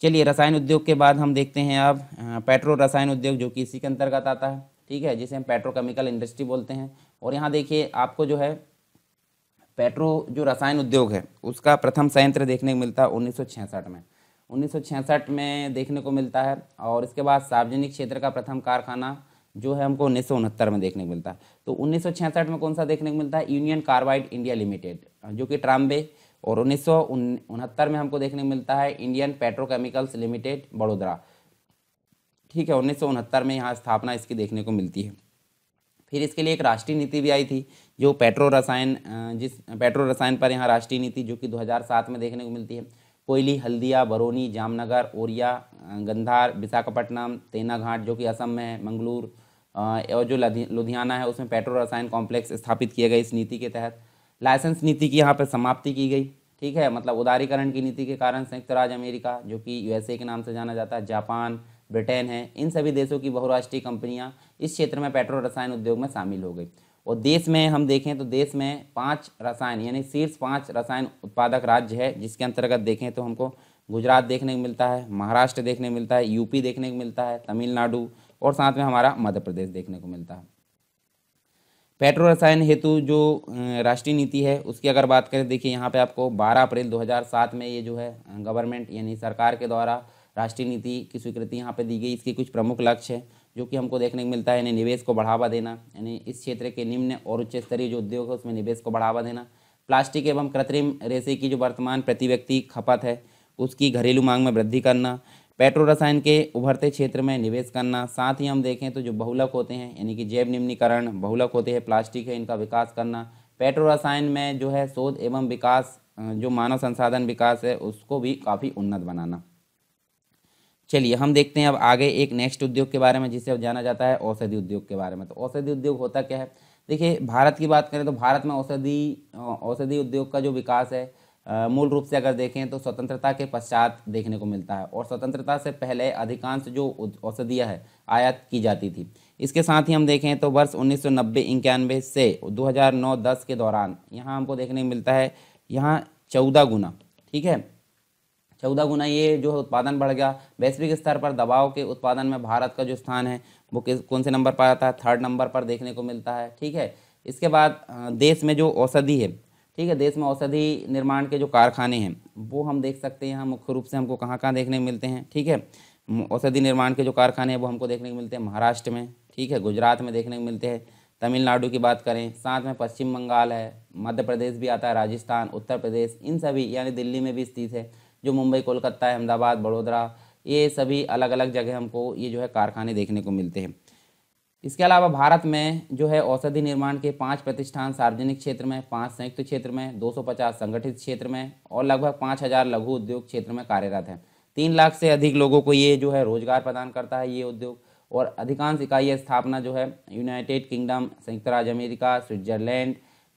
चलिए, रसायन उद्योग के बाद हम देखते हैं अब पेट्रो रसायन उद्योग, जो कि इसी के अंतर्गत आता है, ठीक है, जिसे हम पेट्रोकेमिकल इंडस्ट्री बोलते हैं। और यहाँ देखिए आपको जो है पेट्रो जो रसायन उद्योग है उसका प्रथम संयंत्र देखने को मिलता है 1966 में। 1966 में देखने को मिलता है। और इसके बाद सार्वजनिक क्षेत्र का प्रथम कारखाना जो है हमको 1969 में देखने को मिलता है। तो 1966 में कौन सा देखने को मिलता है? यूनियन कार्बाइड इंडिया लिमिटेड, जो कि ट्राम्बे। और 1969 में हमको देखने को मिलता है इंडियन पेट्रोकेमिकल्स लिमिटेड, बड़ोदरा, ठीक है, 1969 में यहाँ स्थापना इसकी देखने को मिलती है। फिर इसके लिए एक राष्ट्रीय नीति भी आई थी, जो पेट्रो रसायन पर यहाँ राष्ट्रीय नीति जो कि 2007 में देखने को मिलती है। कोयली, हल्दिया, बरौनी, जामनगर, ओरिया, गंधार, विशाखापट्टनम, तेनाघाट जो कि असम में है, मंगलूर और जो लुधियाना है उसमें पेट्रो रसायन कॉम्प्लेक्स स्थापित किए गए। इस नीति के तहत लाइसेंस नीति की यहाँ पर समाप्ति की गई, ठीक है, मतलब उदारीकरण की नीति के कारण संयुक्त राज्य अमेरिका जो कि USA के नाम से जाना जाता है, जापान, ब्रिटेन है, इन सभी देशों की बहुराष्ट्रीय कंपनियां इस क्षेत्र में पेट्रो रसायन उद्योग में शामिल हो गई। और देश में हम देखें तो देश में 5 रसायन यानी शीर्ष 5 रसायन उत्पादक राज्य है, जिसके अंतर्गत देखें तो हमको गुजरात देखने को मिलता है, महाराष्ट्र देखने को मिलता है, यूपी देखने को मिलता है, तमिलनाडु और साथ में हमारा मध्य प्रदेश देखने को मिलता है। पेट्रो रसायन हेतु जो राष्ट्रीय नीति है उसकी अगर बात करें, देखिए यहाँ पर आपको 12 अप्रैल 2007 में ये जो है गवर्नमेंट यानी सरकार के द्वारा राष्ट्रीय नीति की स्वीकृति यहाँ पे दी गई। इसके कुछ प्रमुख लक्ष्य है जो कि हमको देखने को मिलता है, यानी निवेश को बढ़ावा देना, यानी इस क्षेत्र के निम्न और उच्च स्तरीय जो उद्योग है उसमें निवेश को बढ़ावा देना, प्लास्टिक एवं कृत्रिम रेशे की जो वर्तमान प्रति व्यक्ति खपत है उसकी घरेलू मांग में वृद्धि करना, पेट्रो रसायन के उभरते क्षेत्र में निवेश करना, साथ ही हम देखें तो जो बहुलक होते हैं यानी कि जैव निम्नीकरण बहुलक होते हैं, प्लास्टिक है, इनका विकास करना, पेट्रो रसायन में जो है शोध एवं विकास, जो मानव संसाधन विकास है उसको भी काफ़ी उन्नत बनाना। चलिए हम देखते हैं अब आगे एक नेक्स्ट उद्योग के बारे में, जिसे अब जाना जाता है औषधि उद्योग के बारे में। तो औषधि उद्योग होता क्या है? देखिए भारत की बात करें तो भारत में औषधि उद्योग का जो विकास है मूल रूप से अगर देखें तो स्वतंत्रता के पश्चात देखने को मिलता है। और स्वतंत्रता से पहले अधिकांश जो औषधियाँ है आयात की जाती थी। इसके साथ ही हम देखें तो वर्ष 1990-91 से 2009-10 के दौरान यहाँ हमको देखने को मिलता है यहाँ 14 गुना, ठीक है, 14 गुना ये जो है उत्पादन बढ़ गया। वैश्विक स्तर पर दवाओं के उत्पादन में भारत का जो स्थान है वो कौन से नंबर पर आता है? 3rd नंबर पर देखने को मिलता है, ठीक है। इसके बाद देश में जो औषधि है, ठीक है, देश में औषधि निर्माण के जो कारखाने हैं वो हम देख सकते हैं। यहाँ मुख्य रूप से हमको कहाँ कहाँ देखने को मिलते हैं, ठीक है, औषधि निर्माण के जो कारखाने हैं वो हमको देखने को मिलते हैं महाराष्ट्र में, ठीक है, गुजरात में देखने को मिलते हैं, तमिलनाडु की बात करें, साथ में पश्चिम बंगाल है, मध्य प्रदेश भी आता है, राजस्थान, उत्तर प्रदेश, इन सभी यानी दिल्ली में भी स्थित है, जो मुंबई, कोलकाता, अहमदाबाद, बड़ोदरा, ये सभी अलग अलग जगह हमको ये जो है कारखाने देखने को मिलते हैं। इसके अलावा भारत में जो है औषधि निर्माण के 5 प्रतिष्ठान सार्वजनिक क्षेत्र में, 5 संयुक्त क्षेत्र में, 250 संगठित क्षेत्र में और लगभग 5000 लघु उद्योग क्षेत्र में कार्यरत हैं। 3 लाख से अधिक लोगों को ये जो है रोजगार प्रदान करता है ये उद्योग। और अधिकांश इकाइयाँ स्थापना जो है यूनाइटेड किंगडम, संयुक्त राज्य अमेरिका, स्विट्जरलैंड,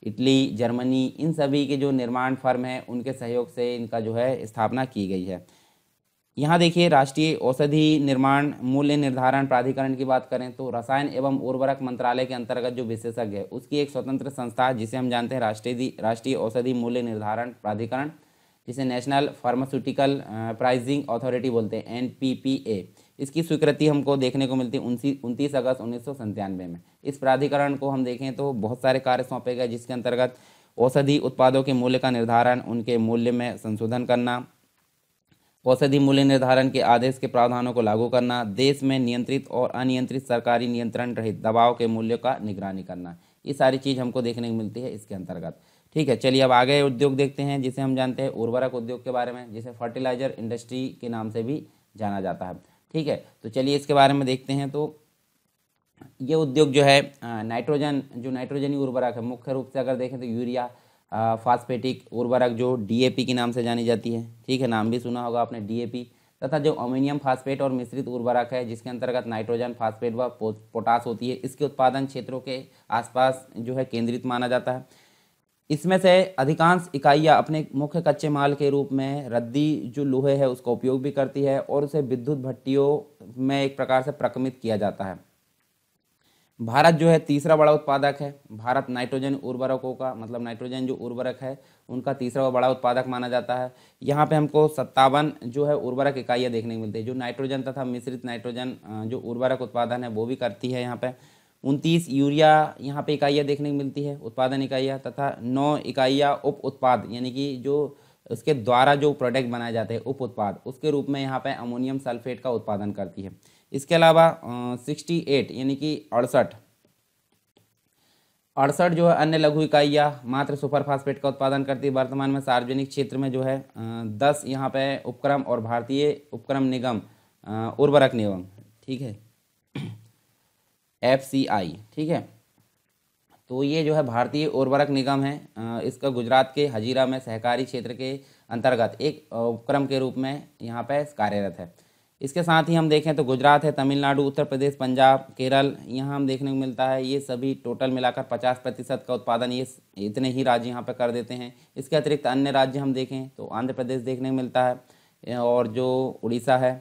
इटली, जर्मनी, इन सभी के जो निर्माण फर्म हैं उनके सहयोग से इनका जो है स्थापना की गई है। यहाँ देखिए राष्ट्रीय औषधि निर्माण मूल्य निर्धारण प्राधिकरण की बात करें तो रसायन एवं उर्वरक मंत्रालय के अंतर्गत जो विशेषज्ञ है उसकी एक स्वतंत्र संस्था जिसे हम जानते हैं राष्ट्रीय औषधि मूल्य निर्धारण प्राधिकरण, जिसे नेशनल फार्मास्यूटिकल प्राइजिंग अथॉरिटी बोलते हैं NPPA, इसकी स्वीकृति हमको देखने को मिलती है 29 अगस्त 1997 में। इस प्राधिकरण को हम देखें तो बहुत सारे कार्य सौंपे गए जिसके अंतर्गत औषधि उत्पादों के मूल्य का निर्धारण, उनके मूल्य में संशोधन करना, औषधि मूल्य निर्धारण के आदेश के प्रावधानों को लागू करना, देश में नियंत्रित और अनियंत्रित सरकारी नियंत्रण रहित दवाओं के मूल्यों का निगरानी करना, ये सारी चीज़ हमको देखने को मिलती है इसके अंतर्गत। ठीक है, चलिए अब आगे उद्योग देखते हैं जिसे हम जानते हैं उर्वरक उद्योग के बारे में, जिसे फर्टिलाइजर इंडस्ट्री के नाम से भी जाना जाता है। ठीक है, तो चलिए इसके बारे में देखते हैं। तो ये उद्योग जो है नाइट्रोजनी उर्वरक है, मुख्य रूप से अगर देखें तो यूरिया, फास्फेटिक उर्वरक जो DAP के नाम से जानी जाती है, ठीक है, नाम भी सुना होगा आपने DAP, तथा जो अमोनियम फास्फेट और मिश्रित उर्वरक है जिसके अंतर्गत नाइट्रोजन, फास्फेट व पोटास होती है। इसके उत्पादन क्षेत्रों के आसपास जो है केंद्रित माना जाता है। इसमें से अधिकांश इकाइयाँ अपने मुख्य कच्चे माल के रूप में रद्दी जो लोहे है उसका उपयोग भी करती है और उसे विद्युत भट्टियों में एक प्रकार से प्रक्रमित किया जाता है। भारत जो है तीसरा बड़ा उत्पादक है। भारत नाइट्रोजन उर्वरकों का मतलब नाइट्रोजन जो उर्वरक है उनका तीसरा बड़ा उत्पादक माना जाता है। यहाँ पे हमको 57 जो है उर्वरक इकाइयाँ देखने को मिलती है जो नाइट्रोजन तथा मिश्रित नाइट्रोजन जो उर्वरक उत्पादन है वो भी करती है। यहाँ पे 29 यूरिया यहाँ पे इकाइयाँ देखने को मिलती है, उत्पादन इकाइयाँ, तथा 9 इकाइयाँ उप उत्पाद यानी कि जो उसके द्वारा जो प्रोडक्ट बनाए जाते हैं उप उत्पाद उसके रूप में यहाँ पे अमोनियम सल्फेट का उत्पादन करती है। इसके अलावा 68 यानी कि 68 जो है अन्य लघु इकाइयाँ मात्र सुपरफास्फेट का उत्पादन करती है। वर्तमान में सार्वजनिक क्षेत्र में जो है 10 यहाँ पे उपक्रम और भारतीय उपक्रम निगम उर्वरक निगम, ठीक है, FCI, ठीक है, तो ये जो है भारतीय उर्वरक निगम है। इसका गुजरात के हजीरा में सहकारी क्षेत्र के अंतर्गत एक उपक्रम के रूप में यहाँ पे कार्यरत है। इसके साथ ही हम देखें तो गुजरात है, तमिलनाडु, उत्तर प्रदेश, पंजाब, केरल, यहाँ हम देखने को मिलता है। ये सभी टोटल मिलाकर 50% का उत्पादन ये इतने ही राज्य यहाँ पे कर देते हैं। इसके अतिरिक्त अन्य राज्य हम देखें तो आंध्र प्रदेश देखने को मिलता है, और जो उड़ीसा है,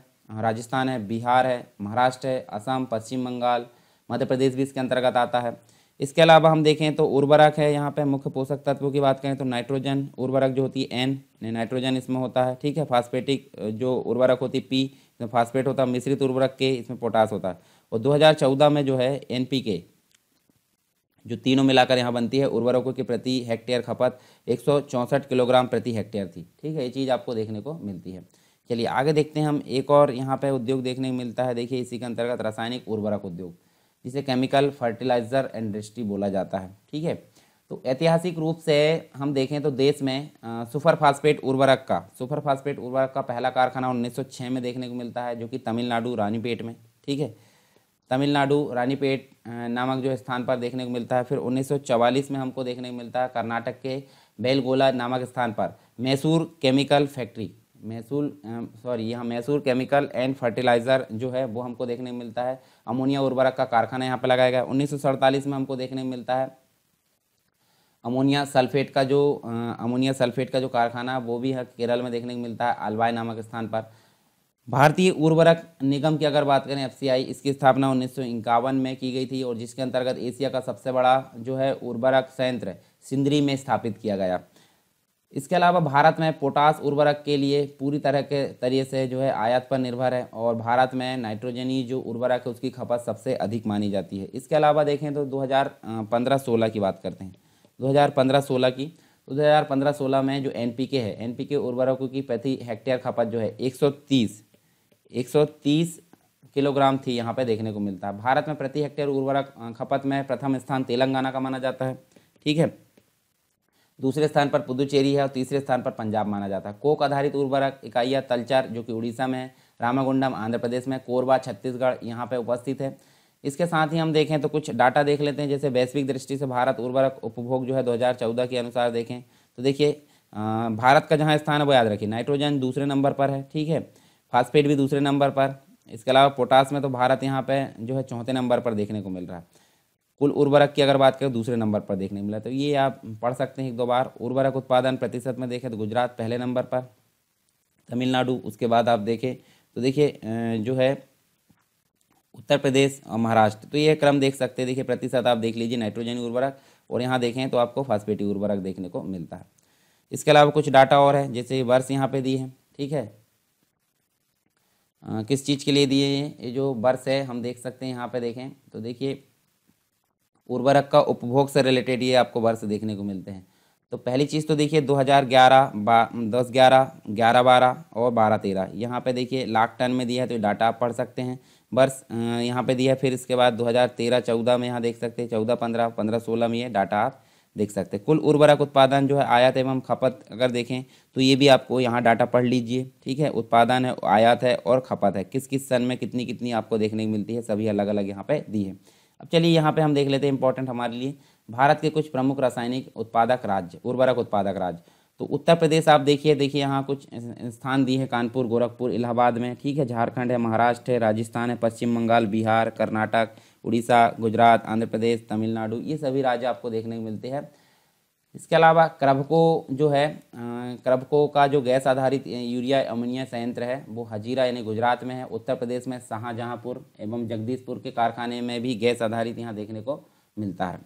राजस्थान है, बिहार है, महाराष्ट्र है, असम, पश्चिम बंगाल, मध्य प्रदेश भी इसके अंतर्गत आता है। इसके अलावा हम देखें तो उर्वरक है, यहाँ पे मुख्य पोषक तत्वों की बात करें तो नाइट्रोजन उर्वरक जो होती है N, नाइट्रोजन इसमें होता है, ठीक है, फास्फेटिक जो उर्वरक होती है P, इसमें फास्फेट होता है, मिश्रित उर्वरक के इसमें पोटास होता है। और 2014 में जो है NPK जो तीनों मिलाकर यहाँ बनती है उर्वरकों की प्रति हेक्टेयर खपत 164 किलोग्राम प्रति हेक्टेयर थी। ठीक है, ये चीज़ आपको देखने को मिलती है। चलिए आगे देखते हैं हम एक और यहाँ पर उद्योग देखने को मिलता है। देखिए इसी के अंतर्गत रासायनिक उर्वरक उद्योग जिसे केमिकल फर्टिलाइजर इंडस्ट्री बोला जाता है। ठीक है, तो ऐतिहासिक रूप से हम देखें तो देश में सुपरफास्फेट उर्वरक का पहला कारखाना 1906 में देखने को मिलता है जो कि तमिलनाडु रानीपेट में, ठीक है, तमिलनाडु रानीपेट नामक जो स्थान पर देखने को मिलता है। फिर 1944 में हमको देखने को मिलता है कर्नाटक के बेलगोला नामक स्थान पर मैसूर केमिकल एंड फर्टिलाइजर जो है वो हमको देखने को मिलता है। अमोनिया उर्वरक का कारखाना यहाँ पर लगाया गया। 1947 में हमको देखने को मिलता है अमोनिया सल्फेट का जो कारखाना वो भी है केरल में देखने को मिलता है आलवाई नामक स्थान पर। भारतीय उर्वरक निगम की अगर बात करें FCI, इसकी स्थापना 1951 में की गई थी और जिसके अंतर्गत एशिया का सबसे बड़ा जो है उर्वरक संयंत्र सिंदरी में स्थापित किया गया। इसके अलावा भारत में पोटास उर्वरक के लिए पूरी तरह के तरीके से जो है आयात पर निर्भर है और भारत में नाइट्रोजनी जो उर्वरक है उसकी खपत सबसे अधिक मानी जाती है। इसके अलावा देखें तो 2015-16 की बात करते हैं 2015-16 में जो NPK है, NPK उर्वरकों की प्रति हेक्टेयर खपत जो है 130 किलोग्राम थी, यहाँ पर देखने को मिलता है। भारत में प्रति हेक्टेयर उर्वरक खपत में प्रथम स्थान तेलंगाना का माना जाता है, ठीक है, दूसरे स्थान पर पुदुचेरी है और तीसरे स्थान पर पंजाब माना जाता है। कोक आधारित उर्वरक इकाइयाँ तलचर जो कि उड़ीसा में है, रामागुंडम आंध्र प्रदेश में, कोरबा छत्तीसगढ़ यहाँ पे उपस्थित है। इसके साथ ही हम देखें तो कुछ डाटा देख लेते हैं जैसे वैश्विक दृष्टि से भारत उर्वरक उपभोग जो है 2014 के अनुसार देखें तो देखिए भारत का जहाँ स्थान है वो याद रखिए, नाइट्रोजन दूसरे नंबर पर है, ठीक है, फास्फेट भी दूसरे नंबर पर। इसके अलावा पोटास में तो भारत यहाँ पर जो है चौथे नंबर पर देखने को मिल रहा है। कुल उर्वरक की अगर बात करें दूसरे नंबर पर देखने मिला, तो ये आप पढ़ सकते हैं एक दो बार। उर्वरक उत्पादन प्रतिशत में देखें तो गुजरात पहले नंबर पर, तमिलनाडु, उसके बाद आप देखें तो देखिए जो है उत्तर प्रदेश और महाराष्ट्र, तो ये क्रम देख सकते हैं। देखिए प्रतिशत आप देख लीजिए नाइट्रोजनी उर्वरक, और यहाँ देखें तो आपको फास्फेटी उर्वरक देखने को मिलता है। इसके अलावा कुछ डाटा और है, जैसे वर्ष यहाँ पे दिए हैं, ठीक है, किस चीज़ के लिए दिए ये जो वर्ष है हम देख सकते हैं। यहाँ पे देखें तो देखिए उर्वरक का उपभोग से रिलेटेड ये आपको वर्ष देखने को मिलते हैं। तो पहली चीज़ तो देखिए 2011, 10-11, 11-12 और 12-13 यहाँ पे देखिए लाख टन में दिया है, तो डाटा आप पढ़ सकते हैं। वर्ष यहाँ पे दिया है, फिर इसके बाद 2013-14 में यहाँ देख सकते हैं, 14-15, 15-16 में ये डाटा आप देख सकते हैं। कुल उर्वरक उत्पादन जो है आयात एवं खपत अगर देखें तो ये भी आपको यहाँ डाटा पढ़ लीजिए, ठीक है। उत्पादन है, आयात है और खपत है, किस किस सन में कितनी कितनी आपको देखने को मिलती है, सभी अलग अलग यहाँ पे दी है। अब चलिए यहाँ पे हम देख लेते हैं इंपॉर्टेंट हमारे लिए भारत के कुछ प्रमुख रासायनिक उत्पादक राज्य, उर्वरक उत्पादक राज्य। तो उत्तर प्रदेश आप देखिए यहाँ कुछ स्थान दिए हैं, कानपुर, गोरखपुर, इलाहाबाद में, ठीक है। झारखंड है, महाराष्ट्र है, राजस्थान है, पश्चिम बंगाल, बिहार, कर्नाटक, उड़ीसा, गुजरात, आंध्र प्रदेश, तमिलनाडु, ये सभी राज्य आपको देखने को मिलते हैं। इसके अलावा क्रभको जो है, क्रभको का जो गैस आधारित यूरिया अमोनिया संयंत्र है वो हजीरा यानी गुजरात में है। उत्तर प्रदेश में शाहजहाँपुर एवं जगदीशपुर के कारखाने में भी गैस आधारित यहाँ देखने को मिलता है।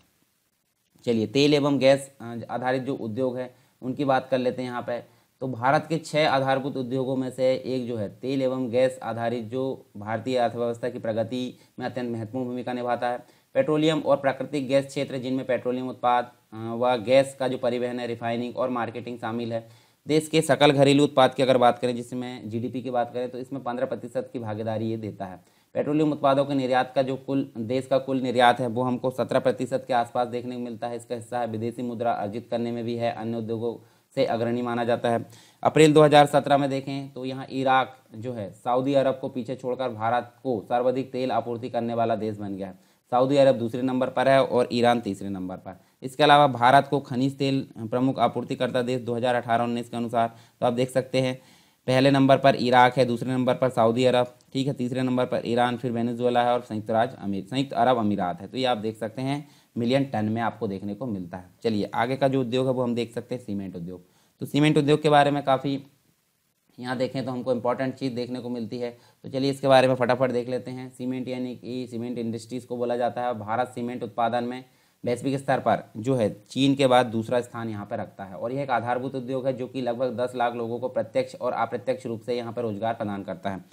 चलिए तेल एवं गैस आधारित जो उद्योग है उनकी बात कर लेते हैं। यहाँ पे तो भारत के 6 आधारभूत उद्योगों में से एक जो है तेल एवं गैस आधारित, जो भारतीय अर्थव्यवस्था की प्रगति में अत्यंत महत्वपूर्ण भूमिका निभाता है। पेट्रोलियम और प्राकृतिक गैस क्षेत्र, जिनमें पेट्रोलियम उत्पाद व गैस का जो परिवहन है, रिफाइनिंग और मार्केटिंग शामिल है। देश के सकल घरेलू उत्पाद की अगर बात करें, जिसमें GDP की बात करें, तो इसमें 15% की भागीदारी ये देता है। पेट्रोलियम उत्पादों के निर्यात का जो कुल देश का कुल निर्यात है वो हमको 17% के आसपास देखने को मिलता है। इसका हिस्सा है विदेशी मुद्रा अर्जित करने में भी है, अन्य उद्योगों से अग्रणी माना जाता है। अप्रैल 2017 में देखें तो यहाँ इराक जो है सऊदी अरब को पीछे छोड़कर भारत को सर्वाधिक तेल आपूर्ति करने वाला देश बन गया है। सऊदी अरब दूसरे नंबर पर है और ईरान तीसरे नंबर पर। इसके अलावा भारत को खनिज तेल प्रमुख आपूर्तिकर्ता देश 2018-19 के अनुसार, तो आप देख सकते हैं पहले नंबर पर इराक है, दूसरे नंबर पर सऊदी अरब, ठीक है, तीसरे नंबर पर ईरान, फिर वेनेजुएला है और संयुक्त अरब अमीरात है। तो ये आप देख सकते हैं मिलियन टन में आपको देखने को मिलता है। चलिए आगे का जो उद्योग है वो हम देख सकते हैं सीमेंट उद्योग। तो सीमेंट उद्योग के बारे में काफ़ी यहाँ देखें तो हमको इम्पॉर्टेंट चीज़ देखने को मिलती है। तो चलिए इसके बारे में फटाफट देख लेते हैं। सीमेंट यानी कि सीमेंट इंडस्ट्रीज़ को बोला जाता है। भारत सीमेंट उत्पादन में वैश्विक स्तर पर जो है चीन के बाद दूसरा स्थान यहाँ पर रखता है, और यह एक आधारभूत उद्योग है जो कि लगभग 10 लाख लोगों को प्रत्यक्ष और अप्रत्यक्ष रूप से यहाँ पर रोजगार प्रदान करता है,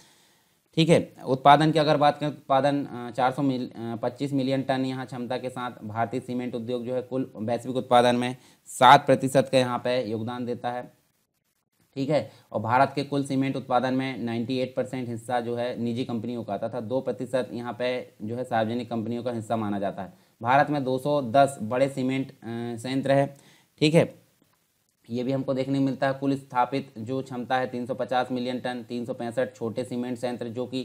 ठीक है। उत्पादन की अगर बात करें, उत्पादन 425 मिलियन टन यहाँ क्षमता के साथ भारतीय सीमेंट उद्योग जो है कुल वैश्विक उत्पादन में 7% का यहाँ पे योगदान देता है, ठीक है। और भारत के कुल सीमेंट उत्पादन में 98% हिस्सा जो है निजी कंपनियों का तथा 2% यहाँ पे जो है सार्वजनिक कंपनियों का हिस्सा माना जाता है। भारत में 210 बड़े सीमेंट संयंत्र है, ठीक है, ये भी हमको देखने को मिलता है। कुल स्थापित जो क्षमता है 350 मिलियन टन, 365 छोटे सीमेंट संयंत्र जो कि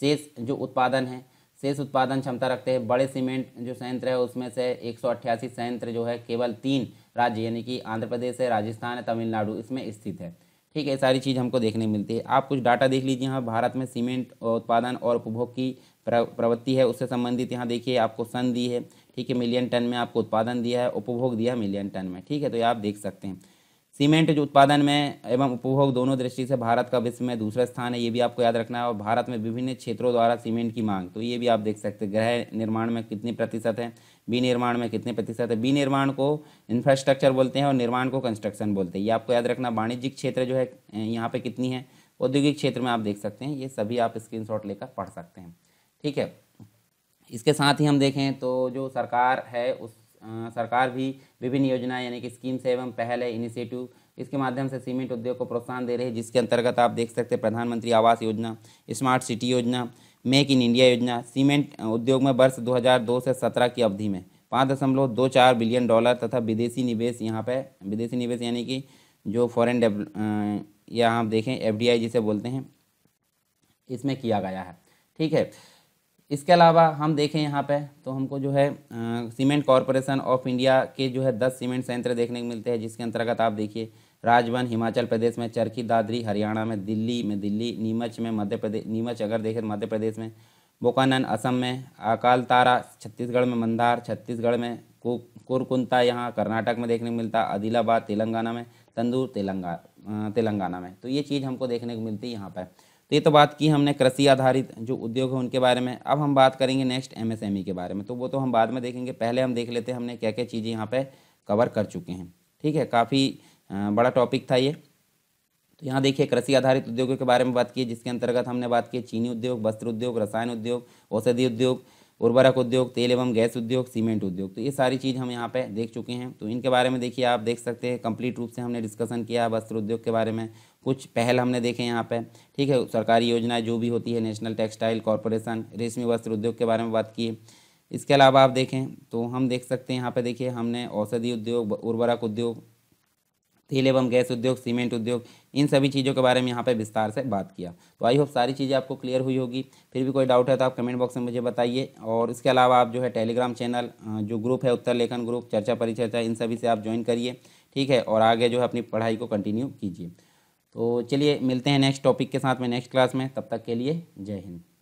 शेष जो उत्पादन है, शेष उत्पादन क्षमता रखते हैं। बड़े सीमेंट जो संयंत्र है उसमें से 188 संयंत्र जो है केवल 3 राज्य यानी कि आंध्र प्रदेश है, राजस्थान है, तमिलनाडु इसमें स्थित है, ठीक है। सारी चीज़ हमको देखने मिलती है। आप कुछ डाटा देख लीजिए। यहाँ भारत में सीमेंट उत्पादन और उपभोग की प्रवृत्ति है उससे संबंधित यहाँ देखिए आपको सन दी है, ठीक है, मिलियन टन में आपको उत्पादन दिया है, उपभोग दिया है मिलियन टन में, ठीक है। तो ये आप देख सकते हैं सीमेंट जो उत्पादन में एवं उपभोग दोनों दृष्टि से भारत का विश्व में दूसरा स्थान है, ये भी आपको याद रखना है। और भारत में विभिन्न क्षेत्रों द्वारा सीमेंट की मांग, तो ये भी आप देख सकते हैं। गृह निर्माण में कितने प्रतिशत है, विनिर्माण में कितने प्रतिशत है, विनिर्माण को इंफ्रास्ट्रक्चर बोलते हैं और निर्माण को कंस्ट्रक्शन बोलते हैं, ये आपको याद रखना। वाणिज्यिक क्षेत्र जो है यहाँ पर कितनी है, औद्योगिक क्षेत्र में आप देख सकते हैं। ये सभी आप स्क्रीनशॉट लेकर पढ़ सकते हैं, ठीक है। इसके साथ ही हम देखें तो जो सरकार है उस सरकार भी विभिन्न योजनाएं यानी कि स्कीम्स एवं पहल है, इनिशिएटिव, इसके माध्यम से सीमेंट उद्योग को प्रोत्साहन दे रही है, जिसके अंतर्गत आप देख सकते हैं प्रधानमंत्री आवास योजना, स्मार्ट सिटी योजना, मेक इन इंडिया योजना। सीमेंट उद्योग में वर्ष 2002 से 2017 की अवधि में 5.24 बिलियन डॉलर तथा विदेशी निवेश, यहाँ पर विदेशी निवेश यानी कि जो फॉरेन यहाँ आप देखें FDI जिसे बोलते हैं, इसमें किया गया है, ठीक है। इसके अलावा हम देखें यहाँ पे तो हमको जो है सीमेंट कॉरपोरेशन ऑफ इंडिया के जो है 10 सीमेंट संयंत्र देखने को मिलते हैं, जिसके अंतर्गत आप देखिए राजवन हिमाचल प्रदेश में, चरखी दादरी हरियाणा में, दिल्ली नीमच में मध्य प्रदेश, नीमच अगर देखें मध्य प्रदेश में, बुकानन असम में, अकाल तारा छत्तीसगढ़ में, मंदार छत्तीसगढ़ में, कुरकुंता यहाँ कर्नाटक में देखने को मिलता है, आदिलाबाद तेलंगाना में, तंदूर तेलंगाना में। तो ये चीज़ हमको देखने को मिलती है यहाँ पर। तो ये तो बात की हमने कृषि आधारित जो उद्योग है उनके बारे में। अब हम बात करेंगे नेक्स्ट एमएसएमई के बारे में, तो वो तो हम बाद में देखेंगे। पहले हम देख लेते हैं हमने क्या क्या चीज़ें यहाँ पर कवर कर चुके हैं। ठीक है, काफ़ी बड़ा टॉपिक था ये। तो यहाँ देखिए कृषि आधारित उद्योगों के बारे में बात की, जिसके अंतर्गत हमने बात की चीनी उद्योग, वस्त्र उद्योग, रसायन उद्योग, औषधि उद्योग, उर्वरक उद्योग, तेल एवं गैस उद्योग, सीमेंट उद्योग। तो ये सारी चीज़ हम यहाँ पे देख चुके हैं। तो इनके बारे में देखिए आप देख सकते हैं कंप्लीट रूप से हमने डिस्कशन किया। वस्त्र उद्योग के बारे में कुछ पहल हमने देखे यहाँ पे। ठीक है, सरकारी योजनाएं जो भी होती है, नेशनल टेक्सटाइल कॉरपोरेशन, रेशमी वस्त्र उद्योग के बारे में बात की। इसके अलावा आप देखें तो हम देख सकते हैं यहाँ पर, देखिए हमने औषधि उद्योग, उर्वरक उद्योग, तेल एवं गैस उद्योग, सीमेंट उद्योग, इन सभी चीज़ों के बारे में यहाँ पे विस्तार से बात किया। तो आई होप सारी चीज़ें आपको क्लियर हुई होगी। फिर भी कोई डाउट है तो आप कमेंट बॉक्स में मुझे बताइए। और इसके अलावा आप जो है टेलीग्राम चैनल जो ग्रुप है, उत्तर लेखन ग्रुप, चर्चा परिचर्चा, इन सभी से आप ज्वाइन करिए। ठीक है, और आगे जो है अपनी पढ़ाई को कंटिन्यू कीजिए। तो चलिए मिलते हैं नेक्स्ट टॉपिक के साथ में नेक्स्ट क्लास में। तब तक के लिए जय हिंद।